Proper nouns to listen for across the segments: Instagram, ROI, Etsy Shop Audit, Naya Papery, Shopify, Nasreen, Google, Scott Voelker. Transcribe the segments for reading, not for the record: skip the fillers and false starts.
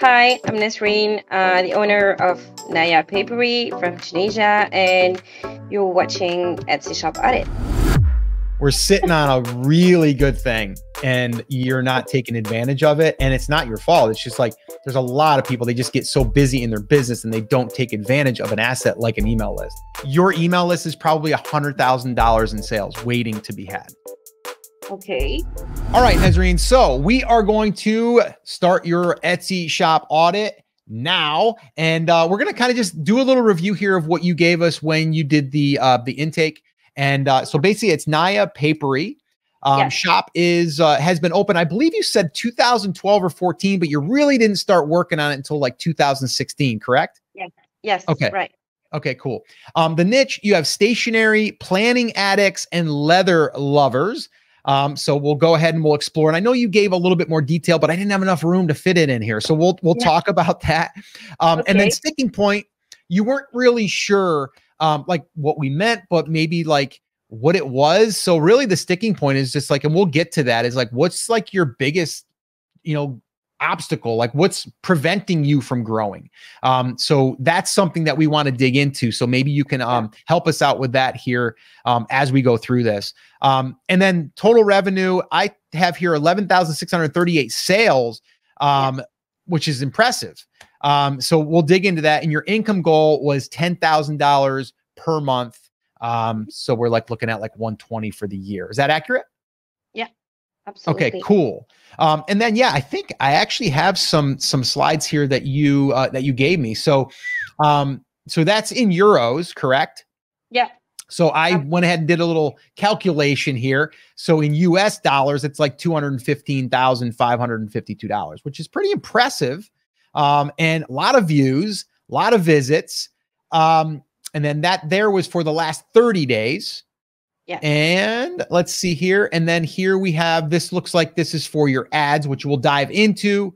Hi, I'm Nasreen, the owner of Naya Papery from Tunisia, and you're watching Etsy Shop Audit. We're sitting on a really good thing and you're not taking advantage of it, and it's not your fault. It's just like, there's a lot of people, they just get so busy in their business and they don't take advantage of an asset like an email list. Your email list is probably $100,000 in sales waiting to be had. Okay. All right, Nasreen. So we are going to start your Etsy shop audit now. And we're going to kind of just do a little review here of what you gave us when you did the intake. And so basically it's Naya Papery. Yes. Shop is, has been open, I believe you said 2012 or 14, but you really didn't start working on it until like 2016, correct? Yes. Yes. Okay. Right. Okay, cool. The niche, you have stationery, planning addicts, and leather lovers. So we'll go ahead and we'll explore. And I know you gave a little bit more detail, but I didn't have enough room to fit it in here. So we'll talk about that. Okay. And then sticking point, you weren't really sure like what we meant, but maybe like what it was. So really the sticking point is just like, and we'll get to that, is like, what's like your biggest, you know, obstacle, like what's preventing you from growing? So that's something that we want to dig into. So maybe you can help us out with that here as we go through this. And then total revenue, I have here 11,638 sales, which is impressive. So we'll dig into that. And your income goal was $10,000 per month. So we're like looking at like 120 for the year. Is that accurate? Absolutely. Okay, cool. And then, yeah, I think I actually have some slides here that you gave me. So, so that's in euros, correct? Yeah. So I went ahead and did a little calculation here. So in US dollars, it's like $215,552, which is pretty impressive. And a lot of views, a lot of visits. And then that there was for the last 30 days. Yeah. And let's see here. And then here we have, this looks like this is for your ads, which we'll dive into.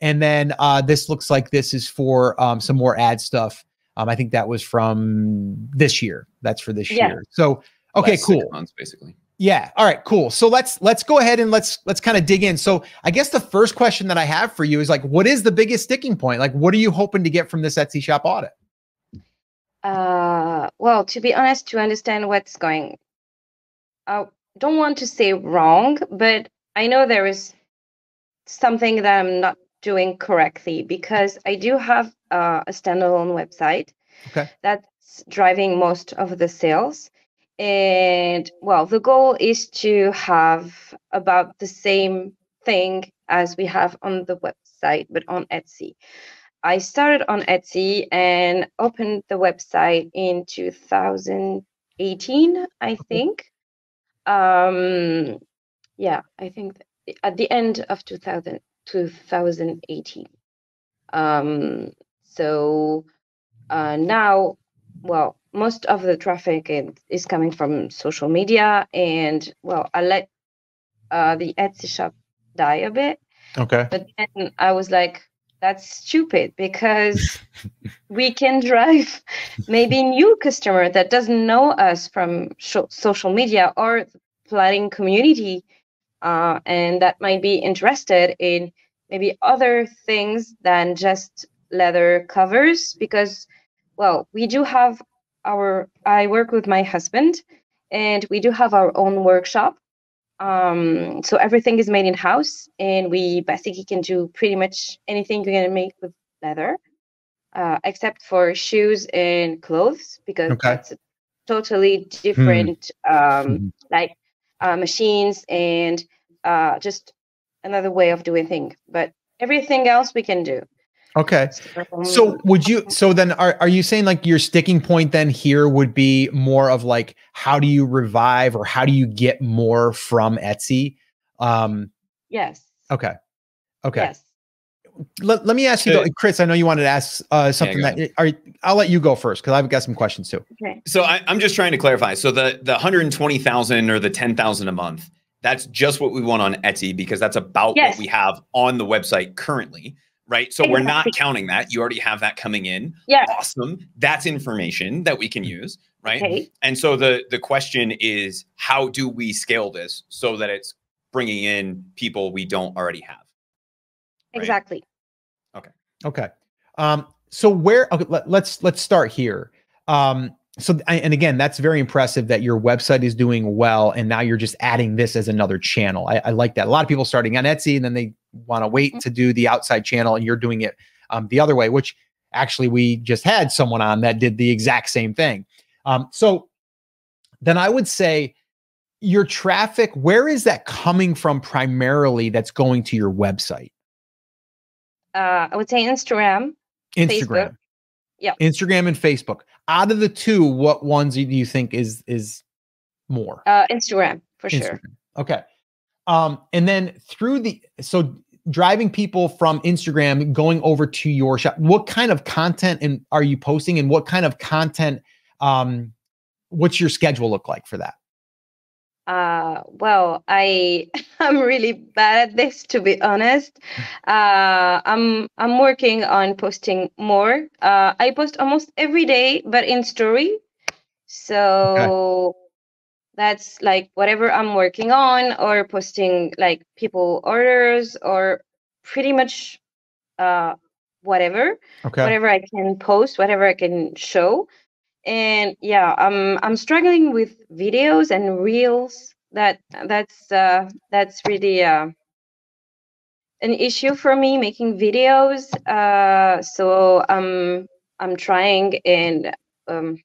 And then this looks like this is for some more ad stuff. I think that was from this year. That's for this year. So, okay, last cool. 6 months, basically. Yeah. All right, cool. So let's go ahead and let's kind of dig in. So I guess the first question that I have for you is like, what is the biggest sticking point? Like, what are you hoping to get from this Etsy shop audit? Well, to be honest, to understand what's going. I don't want to say wrong, but I know there is something that I'm not doing correctly, because I do have a standalone website that's driving most of the sales. And well, the goal is to have about the same thing as we have on the website, but on Etsy. I started on Etsy and opened the website in 2018, I think. Yeah, I think at the end of 2018. Now, well, most of the traffic is coming from social media, and well, I let the Etsy shop die a bit. Okay. But then I was like, that's stupid, because we can drive maybe new customer that doesn't know us from social media or the planning community, and that might be interested in maybe other things than just leather covers, because, well, we do have our, I work with my husband, and we do have our own workshop. So everything is made in house, and we basically can do pretty much anything you're going to make with leather, except for shoes and clothes, because that's totally different, machines and, just another way of doing things, but everything else we can do. Okay. So would you, so then are you saying like your sticking point then here would be more of like, how do you revive or how do you get more from Etsy? Yes. Okay. Okay. Yes. Let me ask you, though, Chris, I know you wanted to ask something I'll let you go first, because I've got some questions too. Okay. So I'm just trying to clarify. So the 120,000 or the 10,000 a month, that's just what we want on Etsy, because that's about what we have on the website currently. Right. So we're not counting that. You already have that coming in. Yeah. Awesome. That's information that we can use. Right. Okay. And so the question is, how do we scale this so that it's bringing in people we don't already have? Right? Exactly. Okay. Okay. So where, okay, let's start here. And again, that's very impressive that your website is doing well, and now you're just adding this as another channel. I like that. A lot of people starting on Etsy and then they want to wait to do the outside channel, and you're doing it the other way, which actually we just had someone on that did the exact same thing. So then I would say your traffic, where is that coming from primarily that's going to your website? I would say Instagram. Instagram. Facebook. Yeah. Instagram and Facebook. Out of the two, what ones do you think is more? Instagram for Instagram. Sure. Okay. And then through the, so driving people from Instagram, going over to your shop, what kind of content are you posting, and what kind of content, what's your schedule look like for that? Well, I'm really bad at this, to be honest. I'm working on posting more. I post almost every day, but in story. So okay. That's like whatever I'm working on, or posting like people orders, or pretty much whatever. Okay. Whatever I can post, whatever I can show. And yeah, I'm struggling with videos and reels. That's really an issue for me, making videos. So I'm trying, and I'm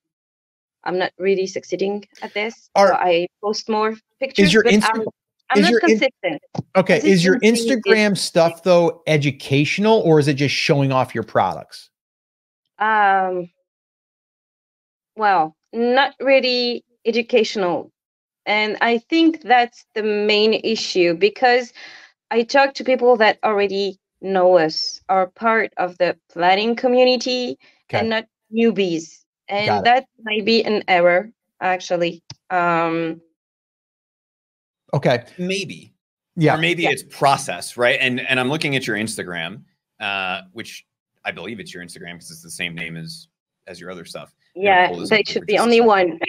not really succeeding at this. So I post more pictures. Is your Instagram? I'm not consistent. Okay, is your Instagram stuff though educational, or is it just showing off your products? Well, not really educational. And I think that's the main issue, because I talk to people that already know us, are part of the planning community, okay, and not newbies. And that might be an error, actually. Okay. Maybe. Yeah. Or maybe it's process, right? And I'm looking at your Instagram, which I believe it's your Instagram because it's the same name as your other stuff. Yeah, they should be only one.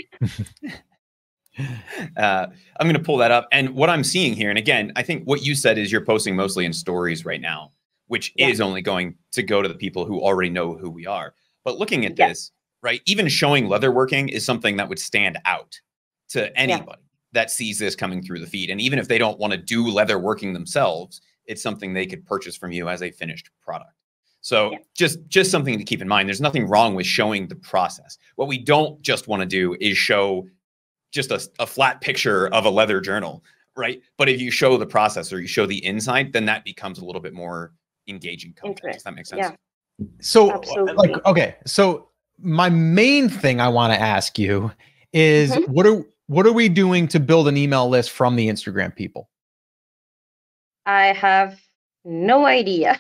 I'm going to pull that up. And what I'm seeing here, and again, I think what you said is you're posting mostly in stories right now, which is only going to go to the people who already know who we are. But looking at this, right, even showing leatherworking is something that would stand out to anybody that sees this coming through the feed. And even if they don't want to do leatherworking themselves, it's something they could purchase from you as a finished product. So just something to keep in mind. There's nothing wrong with showing the process. What we don't just want to do is show just a flat picture of a leather journal, right? But if you show the process, or you show the inside, then that becomes a little bit more engaging content. Does that make sense? Yeah. So absolutely. Like, okay. So my main thing I want to ask you is what are we doing to build an email list from the Instagram people? I have no idea.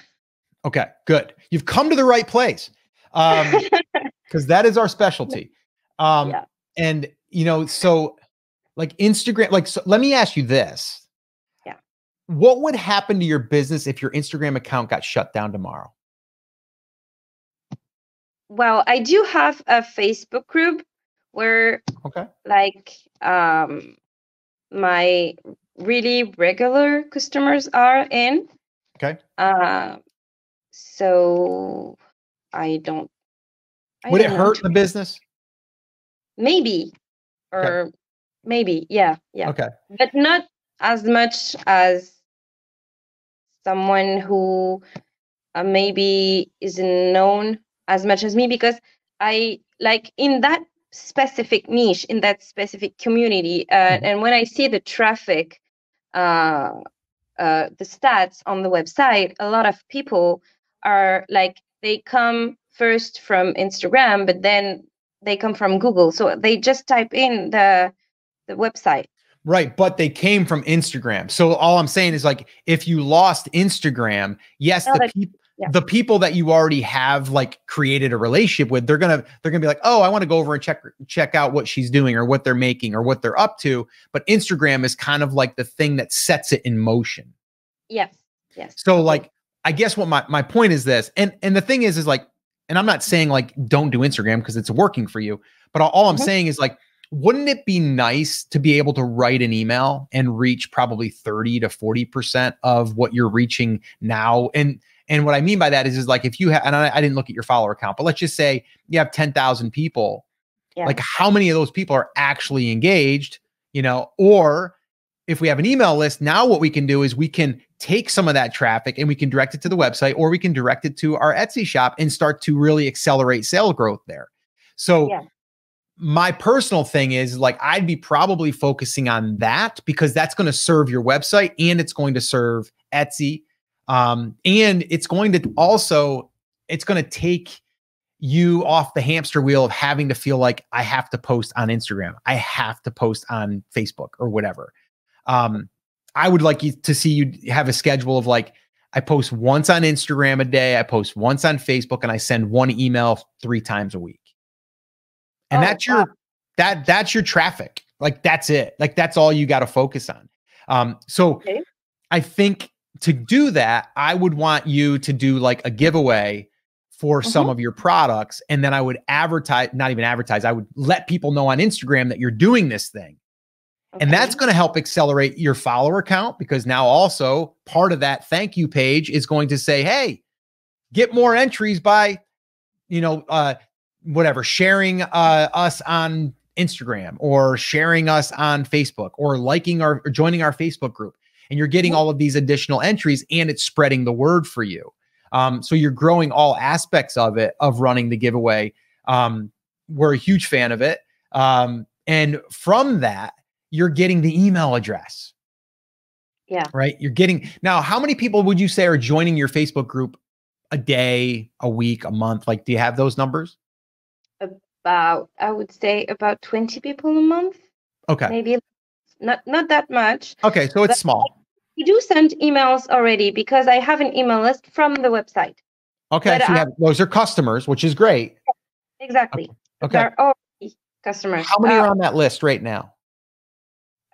Okay, good. You've come to the right place, because that is our specialty. And you know, so like Instagram, like, so let me ask you this. Yeah. What would happen to your business if your Instagram account got shut down tomorrow? Well, I do have a Facebook group where, like, my really regular customers are in. Okay. So I would it hurt the business? Maybe, or maybe. Yeah. Yeah. Okay. But not as much as someone who maybe isn't known as much as me, because I like in that specific niche, in that specific community. And when I see the traffic, the stats on the website, a lot of people are like, they come first from Instagram, but then they come from Google. So they just type in the website. Right. But they came from Instagram. So all I'm saying is, like, if you lost Instagram, yes, the people that you already have like created a relationship with, they're gonna be like, oh, I want to go over and check out what she's doing, or what they're making, or what they're up to. But Instagram is kind of like the thing that sets it in motion. Yes. Yes. So like, I guess what my point is this, and the thing is like, and I'm not saying like, don't do Instagram because it's working for you, but all I'm saying is, like, wouldn't it be nice to be able to write an email and reach probably 30 to 40% of what you're reaching now? And And what I mean by that is like if you have, and I didn't look at your follower count, but let's just say you have 10,000 people, yeah. Like how many of those people are actually engaged, you know? Or if we have an email list, now what we can do is we can take some of that traffic and we can direct it to the website, or we can direct it to our Etsy shop and start to really accelerate sale growth there. So yeah. My personal thing is like, I'd be probably focusing on that because that's going to serve your website and it's going to serve Etsy. And it's going to also, it's going to take you off the hamster wheel of having to feel like I have to post on Instagram. I have to post on Facebook or whatever. I would like you to see you have a schedule of like, I post once on Instagram a day. I post once on Facebook and I send one email 3 times a week. And oh, that's your, that's your traffic. Like, that's it. Like, that's all you got to focus on. So okay. I think to do that, I would want you to do like a giveaway for some of your products. And then I would advertise, not even advertise. I would let people know on Instagram that you're doing this thing. Okay. And that's going to help accelerate your follower count, because now also part of that thank you page is going to say, hey, get more entries by, you know, whatever, sharing us on Instagram or sharing us on Facebook or liking our, or joining our Facebook group. And you're getting all of these additional entries and it's spreading the word for you. So you're growing all aspects of it, of running the giveaway. We're a huge fan of it. And from that, you're getting the email address. Yeah. Right. You're getting, now, how many people would you say are joining your Facebook group a day, a week, a month? Like, do you have those numbers? About, I would say about 20 people a month. Okay. Maybe not that much. Okay. So it's small. We do send emails already because I have an email list from the website. Okay. So you have, those are customers, which is great. Exactly. Okay. They're already customers. How many are on that list right now?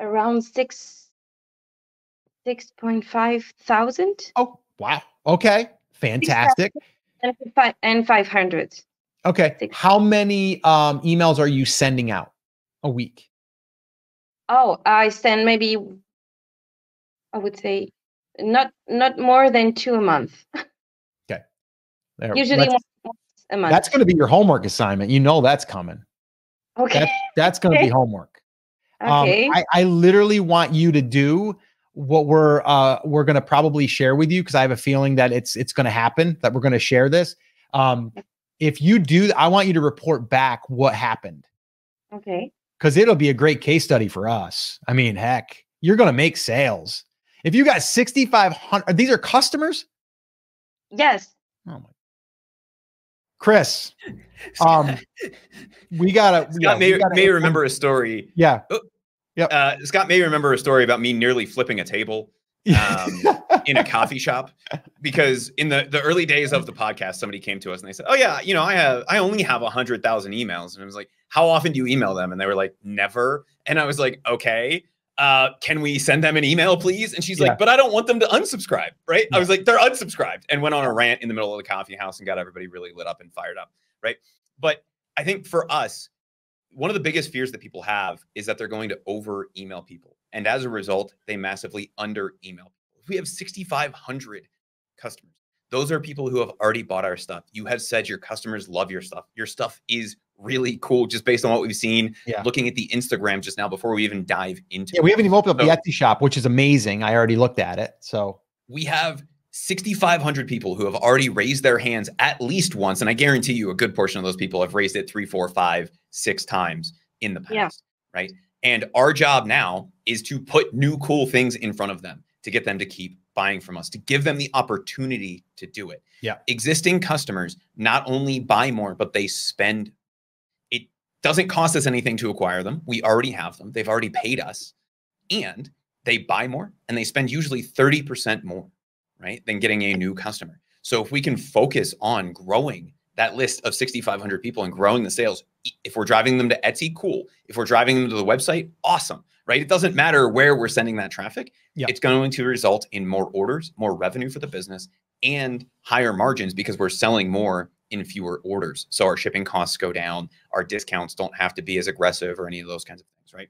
Around 6,500. Oh, wow. Okay. Fantastic. And 500. Okay. 600. How many emails are you sending out a week? Oh, I send maybe, I would say not more than 2 a month. Okay. There, usually once a month. That's going to be your homework assignment. You know, that's coming. Okay. That's going to be homework. Okay. I literally want you to do what we're going to probably share with you, because I have a feeling that it's going to happen, that we're going to share this. If you do, I want you to report back what happened. Okay. Because it'll be a great case study for us. I mean, heck, you're going to make sales. If you got 6,500, these are customers? Yes. Oh my. Chris, we gotta. Scott may remember a story. Yeah. Yep. Scott may remember a story about me nearly flipping a table in a coffee shop, because in the early days of the podcast, somebody came to us and they said, "Oh yeah, you know, I only have 100,000 emails," and I was like, "How often do you email them?" And they were like, "Never." And I was like, "Okay. Can we send them an email, please?" And she's like, "But I don't want them to unsubscribe." Right. Yeah. I was like, they're unsubscribed, and went on a rant in the middle of the coffee house and got everybody really lit up and fired up. Right. But I think for us, one of the biggest fears that people have is that they're going to over email people. And as a result, they massively under email people. We have 6,500 customers. Those are people who have already bought our stuff. You have said your customers love your stuff. Your stuff is really cool, just based on what we've seen. Yeah. Looking at the Instagram just now before we even dive into it. We haven't even opened up the Etsy shop, which is amazing. I already looked at it. So we have 6,500 people who have already raised their hands at least once. And I guarantee you a good portion of those people have raised it 3, 4, 5, 6 times in the past. Yeah. Right. And our job now is to put new cool things in front of them to get them to keep buying from us, to give them the opportunity to do it. Yeah. Existing customers not only buy more, but they spend. It doesn't cost us anything to acquire them. We already have them. They've already paid us, and they buy more and they spend usually 30% more, right, than getting a new customer. So if we can focus on growing that list of 6,500 people and growing the sales, if we're driving them to Etsy, cool. If we're driving them to the website, awesome. Right? It doesn't matter where we're sending that traffic. Yeah. It's going to result in more orders, more revenue for the business, and higher margins, because we're selling more in fewer orders. So our shipping costs go down. Our discounts don't have to be as aggressive or any of those kinds of things, right?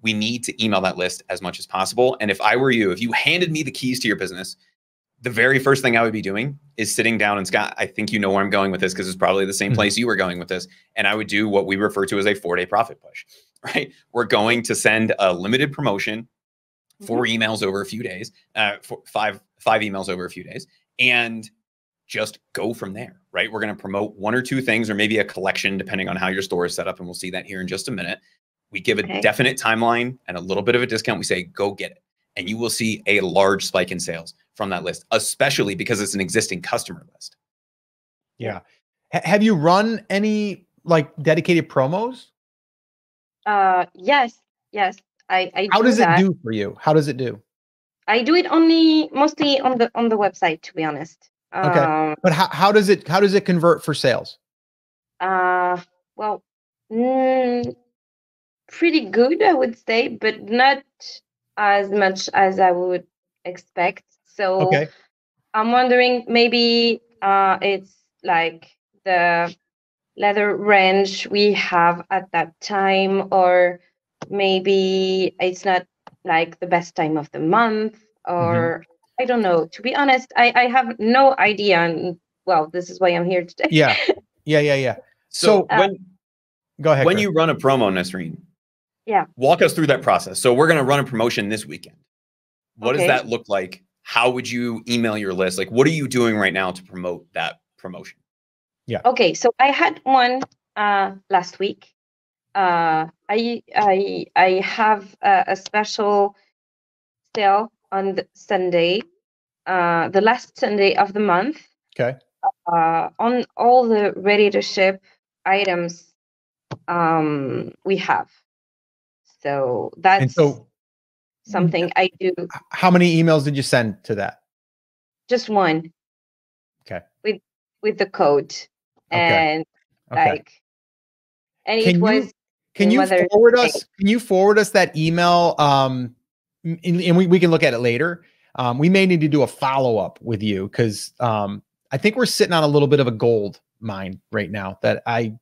We need to email that list as much as possible. And if I were you, if you handed me the keys to your business, the very first thing I would be doing is sitting down, and Scott, I think you know where I'm going with this because it's probably the same place you were going with this. And I would do what we refer to as a 4-day profit push, right? We're going to send a limited promotion, 4 emails over a few days, five emails over a few days, and just go from there, right? We're going to promote 1 or 2 things, or maybe a collection, depending on how your store is set up. And we'll see that here in just a minute. We give a definite timeline and a little bit of a discount. We say, go get it. And you will see a large spike in sales from that list, especially because it's an existing customer list. Yeah. Have you run any like dedicated promos? Yes. I How do does that. It do for you? How does it do? I do it only mostly on the website, to be honest. Okay. But how does it convert for sales? Well, pretty good, I would say, but not as much as I would expect. So I'm wondering, maybe it's like the leather range we have at that time, or maybe it's not like the best time of the month, or I don't know. To be honest, I have no idea. And well, this is why I'm here today. Yeah. So when you run a promo, Nasreen, walk us through that process. So we're going to run a promotion this weekend. What does that look like? How would you email your list? Like, what are you doing right now to promote that promotion? Yeah. Okay. So I had one last week. I have a special sale on the Sunday, the last Sunday of the month. Okay. On all the ready to ship items we have. So that's something I do. How many emails did you send to that? Just one. Okay. With the code and like, and can it was. Can you forward us that email? And we can look at it later. We may need to do a follow-up with you, because I think we're sitting on a little bit of a gold mine right now that I'm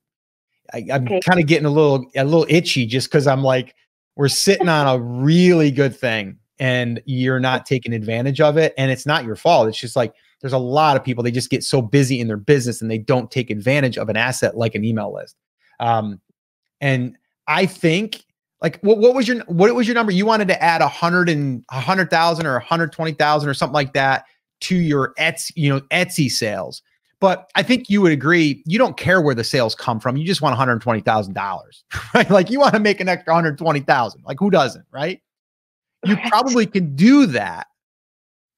kind of getting a little itchy, just because I'm like, we're sitting on a really good thing and you're not taking advantage of it. And it's not your fault. It's just like, there's a lot of people, they just get so busy in their business and they don't take advantage of an asset like an email list. And I think like, what was your number? You wanted to add 100,000 or 120,000 or something like that to your Etsy, Etsy sales. But I think you would agree, you don't care where the sales come from. You just want $120,000, right? Like, you want to make an extra $120,000. Like, who doesn't, right? You probably can do that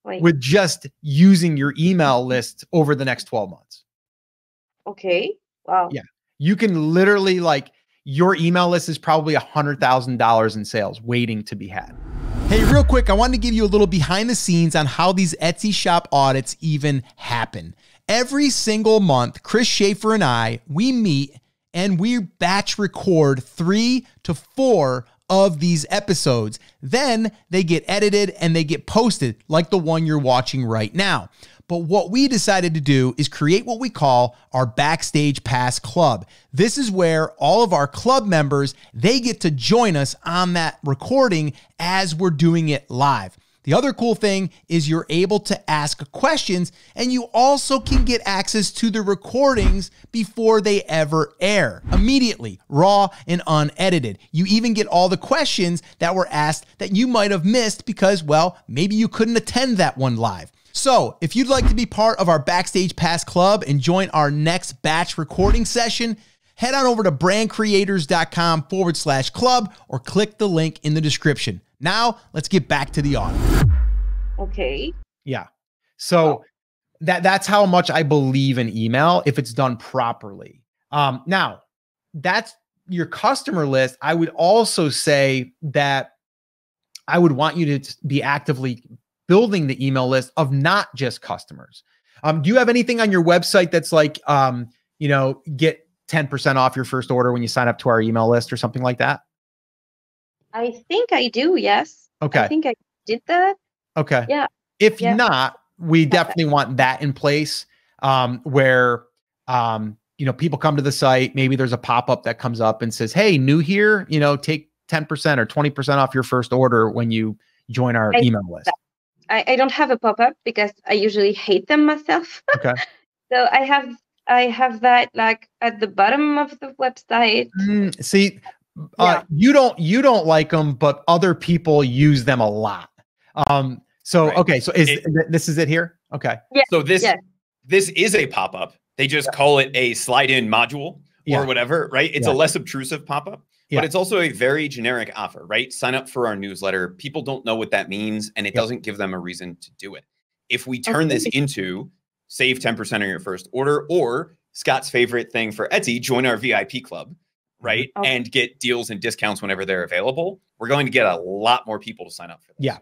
with just using your email list over the next 12 months. Okay. Wow. Yeah. You can literally, like, your email list is probably $100,000 in sales waiting to be had. Hey, real quick, I wanted to give you a little behind the scenes on how these Etsy shop audits even happen. Every single month, Chris Schaefer and I, we meet and we batch record 3 to 4 of these episodes. Then they get edited and they get posted, like the one you're watching right now. But what we decided to do is create what we call our Backstage Pass Club. This is where all of our club members, they get to join us on that recording as we're doing it live. The other cool thing is you're able to ask questions, and you also can get access to the recordings before they ever air, immediately, raw and unedited. You even get all the questions that were asked that you might have missed because, well, maybe you couldn't attend that one live. So if you'd like to be part of our Backstage Pass Club and join our next batch recording session, head on over to brandcreators.com/club or click the link in the description. Now let's get back to the audit. Okay. Yeah. So that's how much I believe in email if it's done properly. Now that's your customer list. I would also say that I would want you to be actively building the email list of not just customers. Do you have anything on your website that's like, get 10% off your first order when you sign up to our email list or something like that? I think I do. Yes. Okay. I think I did that. Okay. Yeah. If not, we definitely want that in place, where, people come to the site, maybe there's a pop-up that comes up and says, hey, new here, take 10% or 20% off your first order when you join our email list. I don't have a pop-up because I usually hate them myself. Okay. So I have that like at the bottom of the website. See, yeah. you don't like them, but other people use them a lot. So, right. Okay. So this is it here? Okay. Yeah. So this is a pop-up. They just call it a slide-in module or whatever, right? It's a less obtrusive pop-up. Yeah. But it's also a very generic offer, right? Sign up for our newsletter. People don't know what that means, and it doesn't give them a reason to do it. If we turn this into save 10% on your first order, or Scott's favorite thing for Etsy, join our VIP club, right? And get deals and discounts whenever they're available, we're going to get a lot more people to sign up for this. Yeah.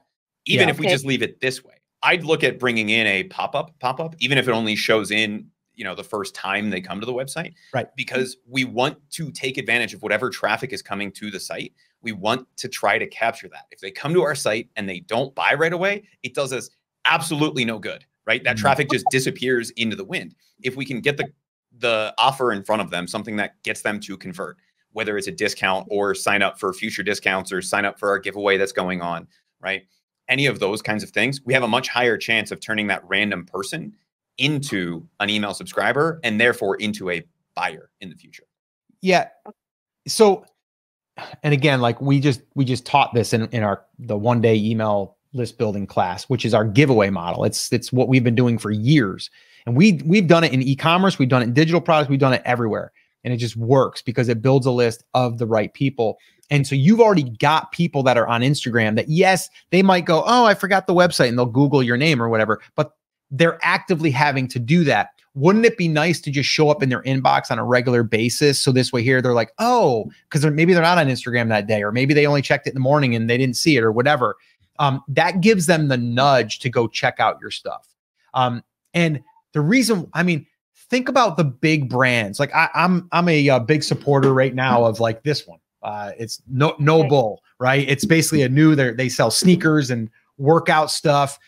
Even if we just leave it this way, I'd look at bringing in a pop-up, even if it only shows in, you know, the first time they come to the website, right? Because we want to take advantage of whatever traffic is coming to the site. We want to try to capture that. If they come to our site and they don't buy right away, it does us absolutely no good, right? That traffic just disappears into the wind. If we can get the offer in front of them, something that gets them to convert, whether it's a discount or sign up for future discounts or sign up for our giveaway that's going on, right? Any of those kinds of things, we have a much higher chance of turning that random person into an email subscriber and therefore into a buyer in the future. Yeah. So, and again, like we just taught this in the one-day email list building class, which is our giveaway model. It's what we've been doing for years. And we've done it in e-commerce. We've done it in digital products. We've done it everywhere. And it just works because it builds a list of the right people. And so you've already got people that are on Instagram that, yes, they might go, oh, I forgot the website, and they'll Google your name or whatever, but they're actively having to do that. Wouldn't it be nice to just show up in their inbox on a regular basis? So this way here, they're like, oh, because maybe they're not on Instagram that day, or maybe they only checked it in the morning and they didn't see it or whatever. That gives them the nudge to go check out your stuff. And the reason, I mean, think about the big brands. Like I'm a big supporter right now of like this one. It's Noble, right? It's basically they sell sneakers and workout stuff.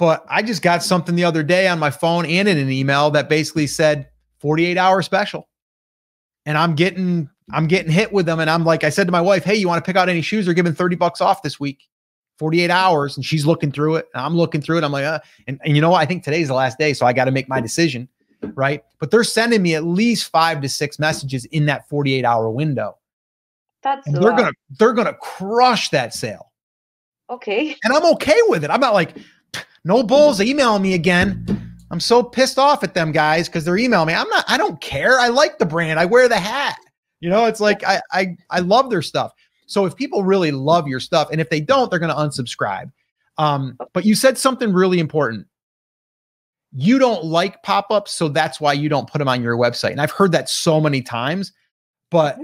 But I just got something the other day on my phone and in an email that basically said 48-hour special. And I'm getting hit with them. And I'm like, I said to my wife, hey, you want to pick out any shoes? They're giving $30 off this week, 48 hours. And she's looking through it. And I'm looking through it. I'm like, and you know what? I think today's the last day. So I got to make my decision, right? But they're sending me at least 5 to 6 messages in that 48-hour window. They're going to crush that sale. Okay. And I'm okay with it. I'm not like, no bulls emailing me again. I'm so pissed off at them guys because they're emailing me. I don't care. I like the brand. I wear the hat. You know, it's like I love their stuff. So if people really love your stuff, and if they don't, they're going to unsubscribe. But you said something really important. You don't like pop-ups, so that's why you don't put them on your website. And I've heard that so many times, but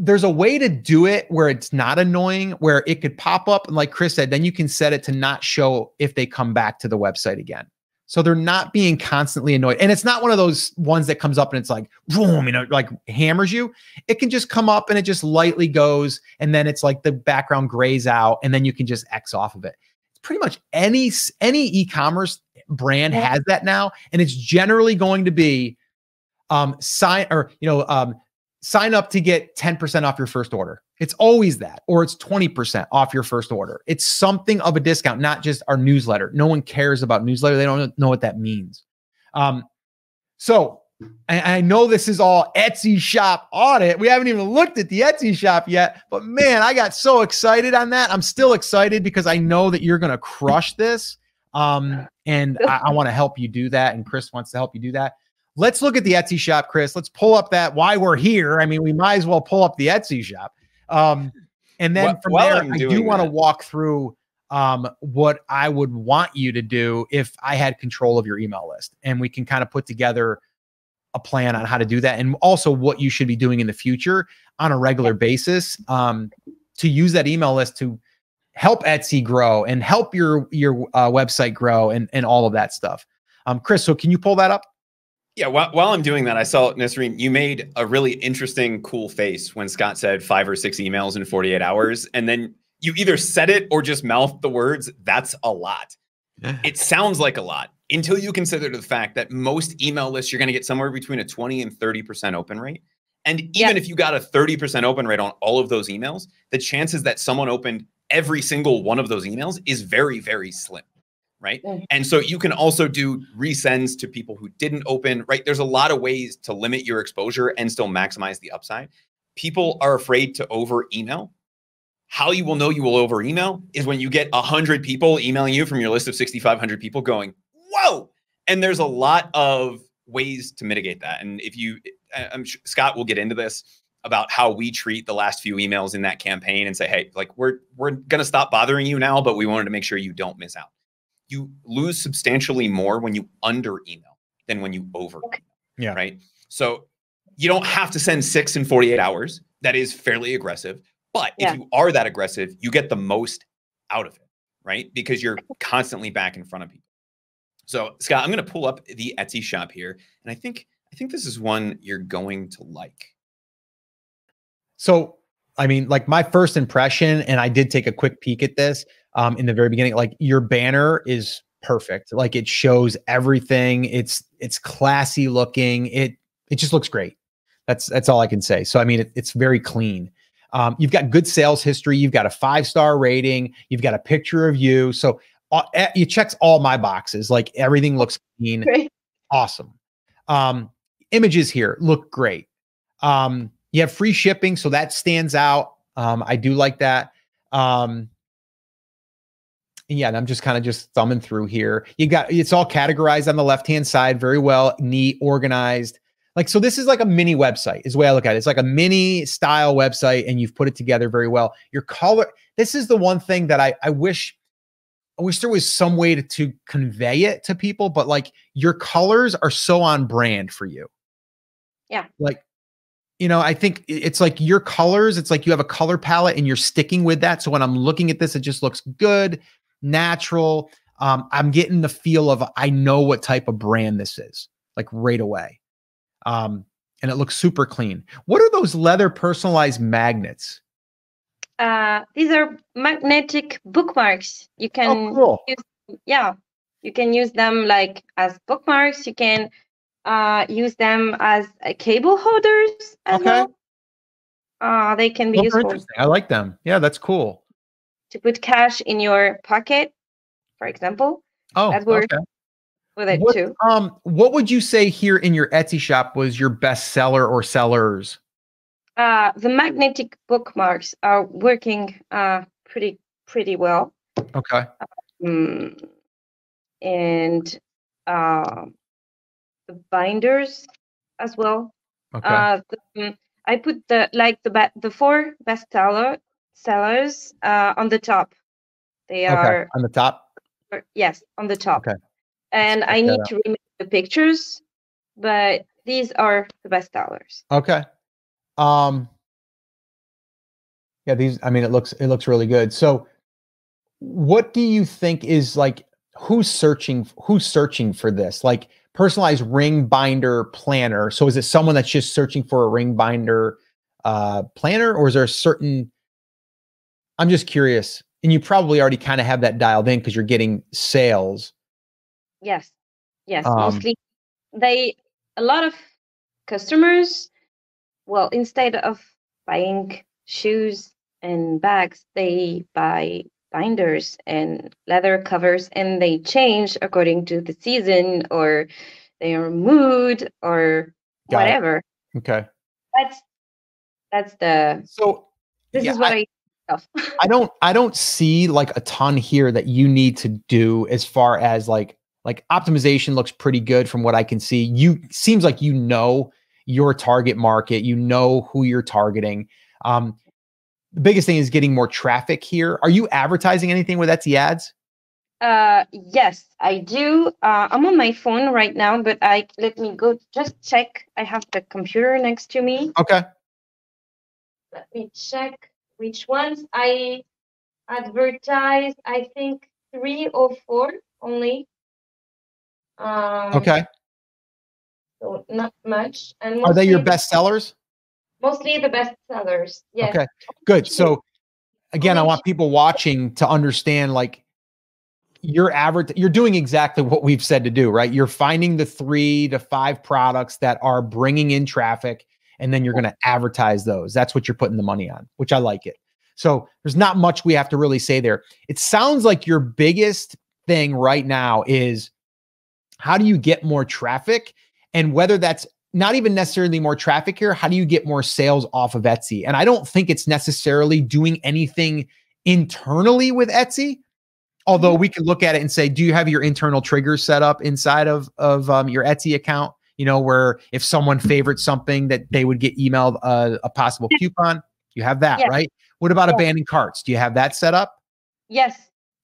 there's a way to do it where it's not annoying, where it could pop up. And like Chris said, then you can set it to not show if they come back to the website again. So they're not being constantly annoyed. And it's not one of those ones that comes up and it's like, boom, you know, like hammers you. It can just come up and it just lightly goes. And then it's like the background grays out and then you can just X off of it. It's pretty much any e-commerce brand has that now. And it's generally going to be sign up to get 10% off your first order. It's always that, or it's 20% off your first order. It's something of a discount, not just our newsletter. No one cares about newsletter. They don't know what that means. So I know this is all Etsy shop audit. We haven't even looked at the Etsy shop yet, but man, I got so excited on that. I'm still excited because I know that you're going to crush this. And I want to help you do that. And Chris wants to help you do that. Let's look at the Etsy shop, Chris. Let's pull up that why we're here. I mean, we might as well pull up the Etsy shop. And then from there, I do want to walk through what I would want you to do if I had control of your email list. And we can kind of put together a plan on how to do that and also what you should be doing in the future on a regular basis to use that email list to help Etsy grow and help your website grow and all of that stuff. Chris, so can you pull that up? Yeah, while I'm doing that, I saw, Nasreen, you made a really interesting, cool face when Scott said 5 or 6 emails in 48 hours. And then you either said it or just mouthed the words, that's a lot. It sounds like a lot until you consider the fact that most email lists, you're going to get somewhere between a 20 and 30% open rate. And even if you got a 30% open rate on all of those emails, the chances that someone opened every single one of those emails is very, very slim, right? And so you can also do resends to people who didn't open, right? There's a lot of ways to limit your exposure and still maximize the upside. People are afraid to over email. How you will know you will over email is when you get 100 people emailing you from your list of 6,500 people going, whoa. And there's a lot of ways to mitigate that. And if you, I'm sure Scott will get into this about how we treat the last few emails in that campaign and say, hey, like we're going to stop bothering you now, but we wanted to make sure you don't miss out. You lose substantially more when you under email than when you over email. Yeah. Right. So you don't have to send 6 in 48 hours. That is fairly aggressive. But if you are that aggressive, you get the most out of it, right? Because you're constantly back in front of people. So Scott, I'm going to pull up the Etsy shop here. And I think this is one you're going to like. So, I mean, like my first impression, and I did take a quick peek at this in the very beginning, like your banner is perfect. Like it shows everything. It's classy looking. It just looks great. That's all I can say. So, I mean, it's very clean. You've got good sales history. You've got a 5-star rating. You've got a picture of you. So it checks all my boxes. Like everything looks clean. Great. Awesome. Images here look great. You have free shipping. So that stands out. I do like that. Yeah. And I'm just kind of just thumbing through here. It's all categorized on the left-hand side. Very well. Neat, organized. Like, so this is like a mini website is the way I look at it. It's like a mini style website and you've put it together very well. Your color, this is the one thing that I wish there was some way to convey it to people, but like your colors are so on brand for you. Yeah. Like, you know, I think it's like your colors, it's like you have a color palette and you're sticking with that. So when I'm looking at this, it just looks good, natural. I'm getting the feel of, I know what type of brand this is like right away. And it looks super clean. What are those leather personalized magnets? These are magnetic bookmarks. You can use them like as bookmarks. You can use them as cable holders as well. They can be useful. I like them. Yeah, that's cool. To put cash in your pocket, for example. Oh, that works. Okay. With it too. What would you say here in your Etsy shop was your best seller or sellers? The magnetic bookmarks are working pretty well. Okay. And the binders as well. Okay. I put the 4 best sellers on the top. They are on the top. Yes, on the top. Okay. And I need to remake the pictures, but these are the best sellers. Okay. Yeah, these, I mean, it looks really good. So what do you think is like, who's searching for this? Like personalized ring binder planner. So is it someone that's just searching for a ring binder planner, or is there a certain, I'm just curious. And you probably already kind of have that dialed in because you're getting sales. Yes. Yes. Mostly a lot of customers, well, instead of buying shoes and bags, they buy binders and leather covers, and they change according to the season or their mood or whatever. Okay. That's the, so this is what I don't see like a ton here that you need to do as far as like optimization looks pretty good from what I can see. You seems like you know your target market, you know who you're targeting. The biggest thing is getting more traffic here. Are you advertising anything with Etsy ads? Yes, I do. I'm on my phone right now, but let me go just check. I have the computer next to me. Okay. Let me check which ones I advertise. I think 3 or 4 only. Okay. So not much. And are they your best sellers? Mostly the best sellers. Yes. Okay. Good. So again, I want people watching to understand like you're doing exactly what we've said to do, right? You're finding the 3 to 5 products that are bringing in traffic, and then you're going to advertise those. That's what you're putting the money on, which I like it. So there's not much we have to really say there. It sounds like your biggest thing right now is how do you get more traffic, and whether that's not even necessarily more traffic here, how do you get more sales off of Etsy? And I don't think it's necessarily doing anything internally with Etsy, although we can look at it and say, do you have your internal triggers set up inside of your Etsy account? You know, where if someone favorites something that they would get emailed a possible coupon. You have that, yes. Right? What about abandoned carts? Do you have that set up? Yes.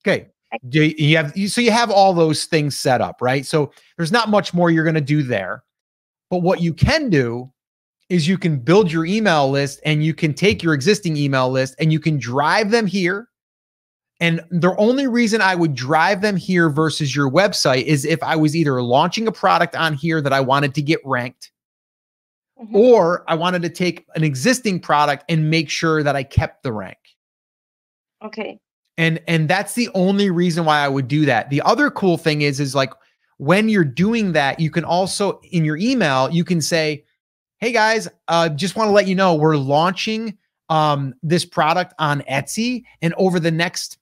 Okay. Do you have, so you have all those things set up, right? So there's not much more you're going to do there. But what you can do is you can build your email list, and you can take your existing email list and you can drive them here. And the only reason I would drive them here versus your website is if I was either launching a product on here that I wanted to get ranked, mm-hmm. or I wanted to take an existing product and make sure that I kept the rank. Okay. And that's the only reason why I would do that. The other cool thing is like when you're doing that, you can also in your email, you can say, hey guys, just want to let you know we're launching this product on Etsy, and over the next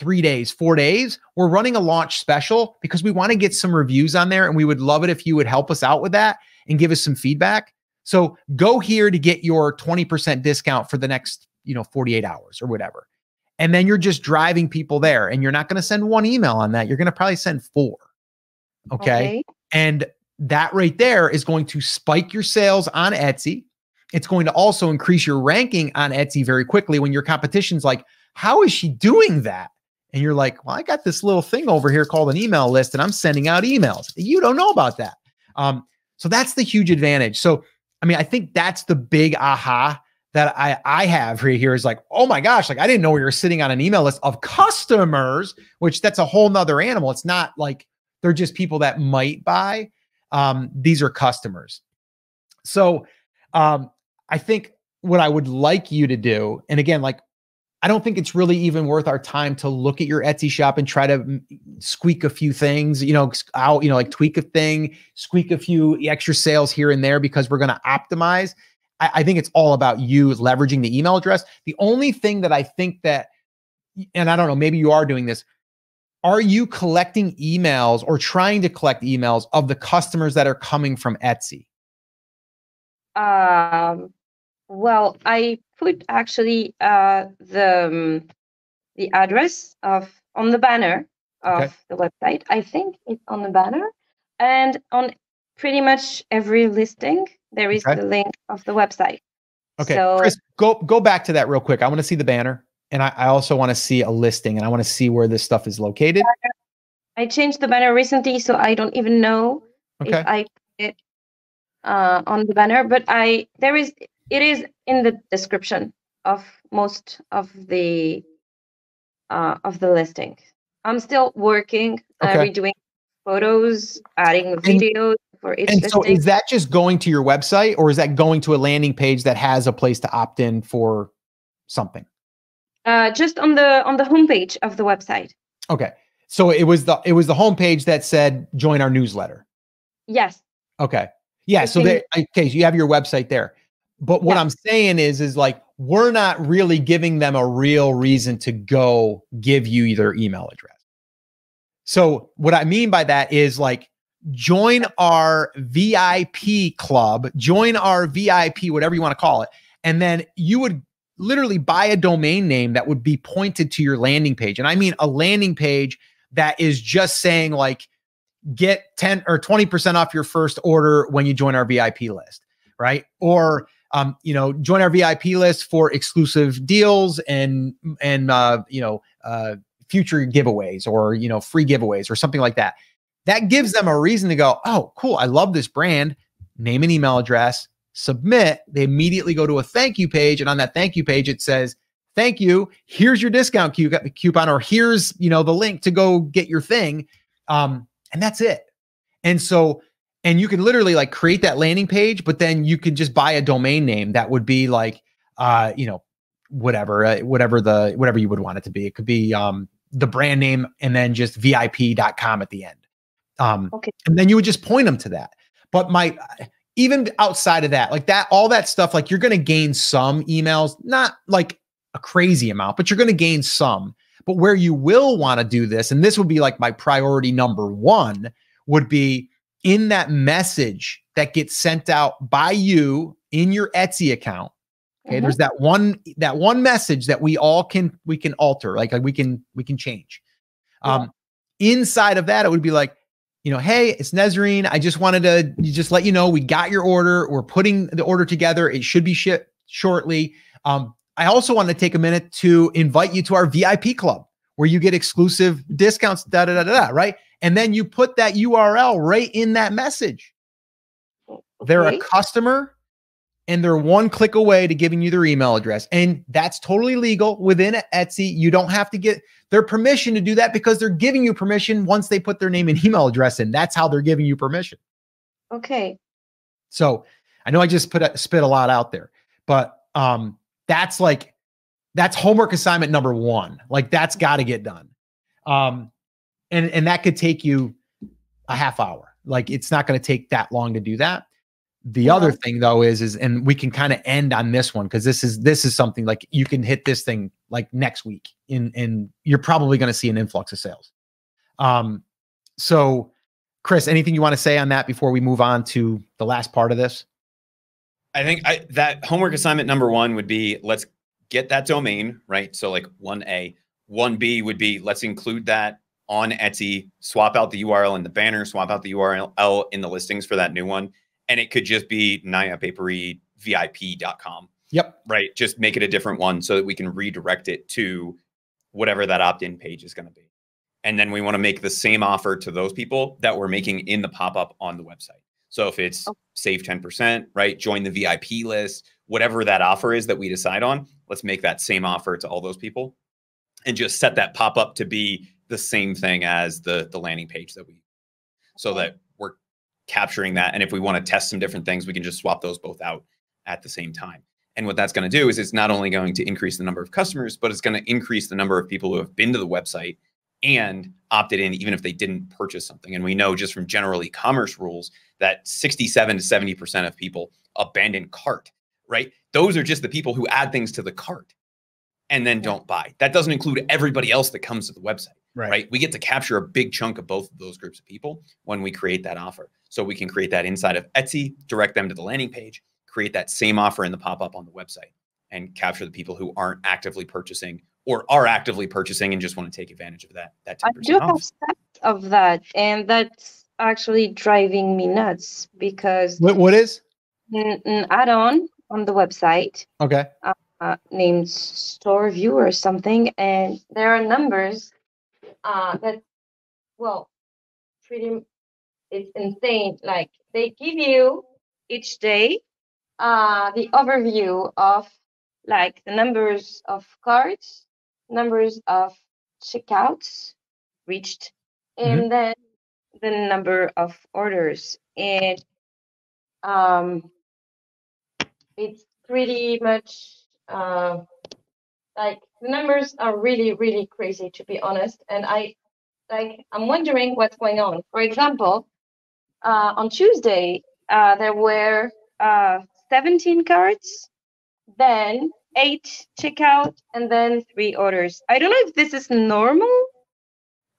3 days, 4 days, we're running a launch special because we want to get some reviews on there, and we would love it if you would help us out with that and give us some feedback. So go here to get your 20% discount for the next, 48 hours or whatever. And then you're just driving people there, and you're not going to send one email on that. You're going to probably send 4. Okay. And that right there is going to spike your sales on Etsy. It's going to also increase your ranking on Etsy very quickly when your competition's like, how is she doing that? And you're like, well, I got this little thing over here called an email list, and I'm sending out emails. You don't know about that. So that's the huge advantage. So, I mean, I think that's the big aha that I have right here is like, oh my gosh, like I didn't know we were sitting on an email list of customers, which that's a whole nother animal. It's not like they're just people that might buy. These are customers. So, I think what I would like you to do, and again, like, I don't think it's really even worth our time to look at your Etsy shop and try to squeak a few things, out, like tweak a thing, squeak a few extra sales here and there, because we're going to optimize. I think it's all about you leveraging the email address. The only thing that I think that, and I don't know, maybe you are doing this. Are you collecting emails or trying to collect emails of the customers that are coming from Etsy? Well, I put actually the address on the banner of the website. I think it's on the banner, and on pretty much every listing there is the link of the website. Okay, so, Chris, go back to that real quick. I want to see the banner, and I also want to see a listing, and I want to see where this stuff is located. I changed the banner recently, so I don't even know if I put it on the banner, but it is in the description of most of the listing. I'm still working, redoing photos, adding videos for each listing. So is that just going to your website, or is that going to a landing page that has a place to opt in for something? Just on the homepage of the website. Okay. So it was the homepage that said, join our newsletter. Yes. Okay. Yeah. So you have your website there, but what I'm saying is like, we're not really giving them a real reason to go give you their email address. So what I mean by that is like, join our VIP club, join our VIP, whatever you want to call it. And then you would literally buy a domain name that would be pointed to your landing page. And I mean, a landing page that is just saying like, get 10 or 20% off your first order when you join our VIP list, right? Or, join our VIP list for exclusive deals and future giveaways or, free giveaways or something like that. That gives them a reason to go, oh, cool. I love this brand. Name and email address, submit. They immediately go to a thank you page. And on that thank you page, it says, thank you. Here's your discount coupon, or here's, the link to go get your thing. And that's it. And so, and you can literally like create that landing page, but then you can just buy a domain name that would be like, whatever you would want it to be. It could be the brand name and then just VIP.com at the end. And then you would just point them to that. But even outside of that, like that, all that stuff, like you're going to gain some emails, not like a crazy amount, but you're going to gain some. But where you will want to do this, and this would be like my priority number one, would be in that message that gets sent out by you in your Etsy account. Okay. Mm-hmm. There's that one message that we all can, alter, like we can change. Yeah. Inside of that, it would be like, you know, hey, it's Nezreen. I just wanted to just let you know, we got your order. We're putting the order together. It should be shipped shortly. I also want to take a minute to invite you to our VIP club where you get exclusive discounts, right? And then you put that URL right in that message. Okay. They're a customer and they're one click away to giving you their email address. And that's totally legal within Etsy. You don't have to get their permission to do that because they're giving you permission once they put their name and email address in. That's how they're giving you permission. Okay. So I know I just spit a lot out there, but that's like, that's homework assignment number one. Like that's got to get done. And that could take you a half hour. Like it's not going to take that long to do that. The other thing though is, and we can kind of end on this one, cause this is something like you can hit this thing like next week and you're probably going to see an influx of sales. So Chris, anything you want to say on that before we move on to the last part of this? I think that homework assignment number one would be, let's get that domain, right? So like 1A, 1B would be, let's include that on Etsy, swap out the URL in the banner, swap out the URL in the listings for that new one. And it could just be NayaPaperyVIP.com. Yep. Right. Just make it a different one so that we can redirect it to whatever that opt-in page is going to be. And then we want to make the same offer to those people that we're making in the pop-up on the website. So if it's save 10%, right, join the VIP list, whatever that offer is that we decide on, let's make that same offer to all those people and just set that pop-up to be the same thing as the landing page that we, so that we're capturing that. And if we want to test some different things, we can just swap those both out at the same time. And what that's going to do is it's not only going to increase the number of customers, but it's going to increase the number of people who have been to the website and opted in, even if they didn't purchase something. And we know just from general e-commerce rules that 67 to 70% of people abandon cart, right? Those are just the people who add things to the cart and then don't buy. That doesn't include everybody else that comes to the website, right? We get to capture a big chunk of both of those groups of people when we create that offer. So we can create that inside of Etsy, direct them to the landing page, create that same offer in the pop-up on the website, and capture the people who aren't actively purchasing or are actively purchasing and just want to take advantage of that. That 10% I do have stats of that, and that's actually driving me nuts because what is an add-on the website? Okay, named Store Viewer or something, and there are numbers that, well, pretty, it's insane. Like they give you each day the overview of like the numbers of cards, numbers of checkouts reached, and then the number of orders. And it's pretty much like the numbers are really, really crazy, to be honest. And I'm wondering what's going on. For example, on Tuesday, there were 17 cards, then 8 checkout, and then 3 orders. I don't know if this is normal.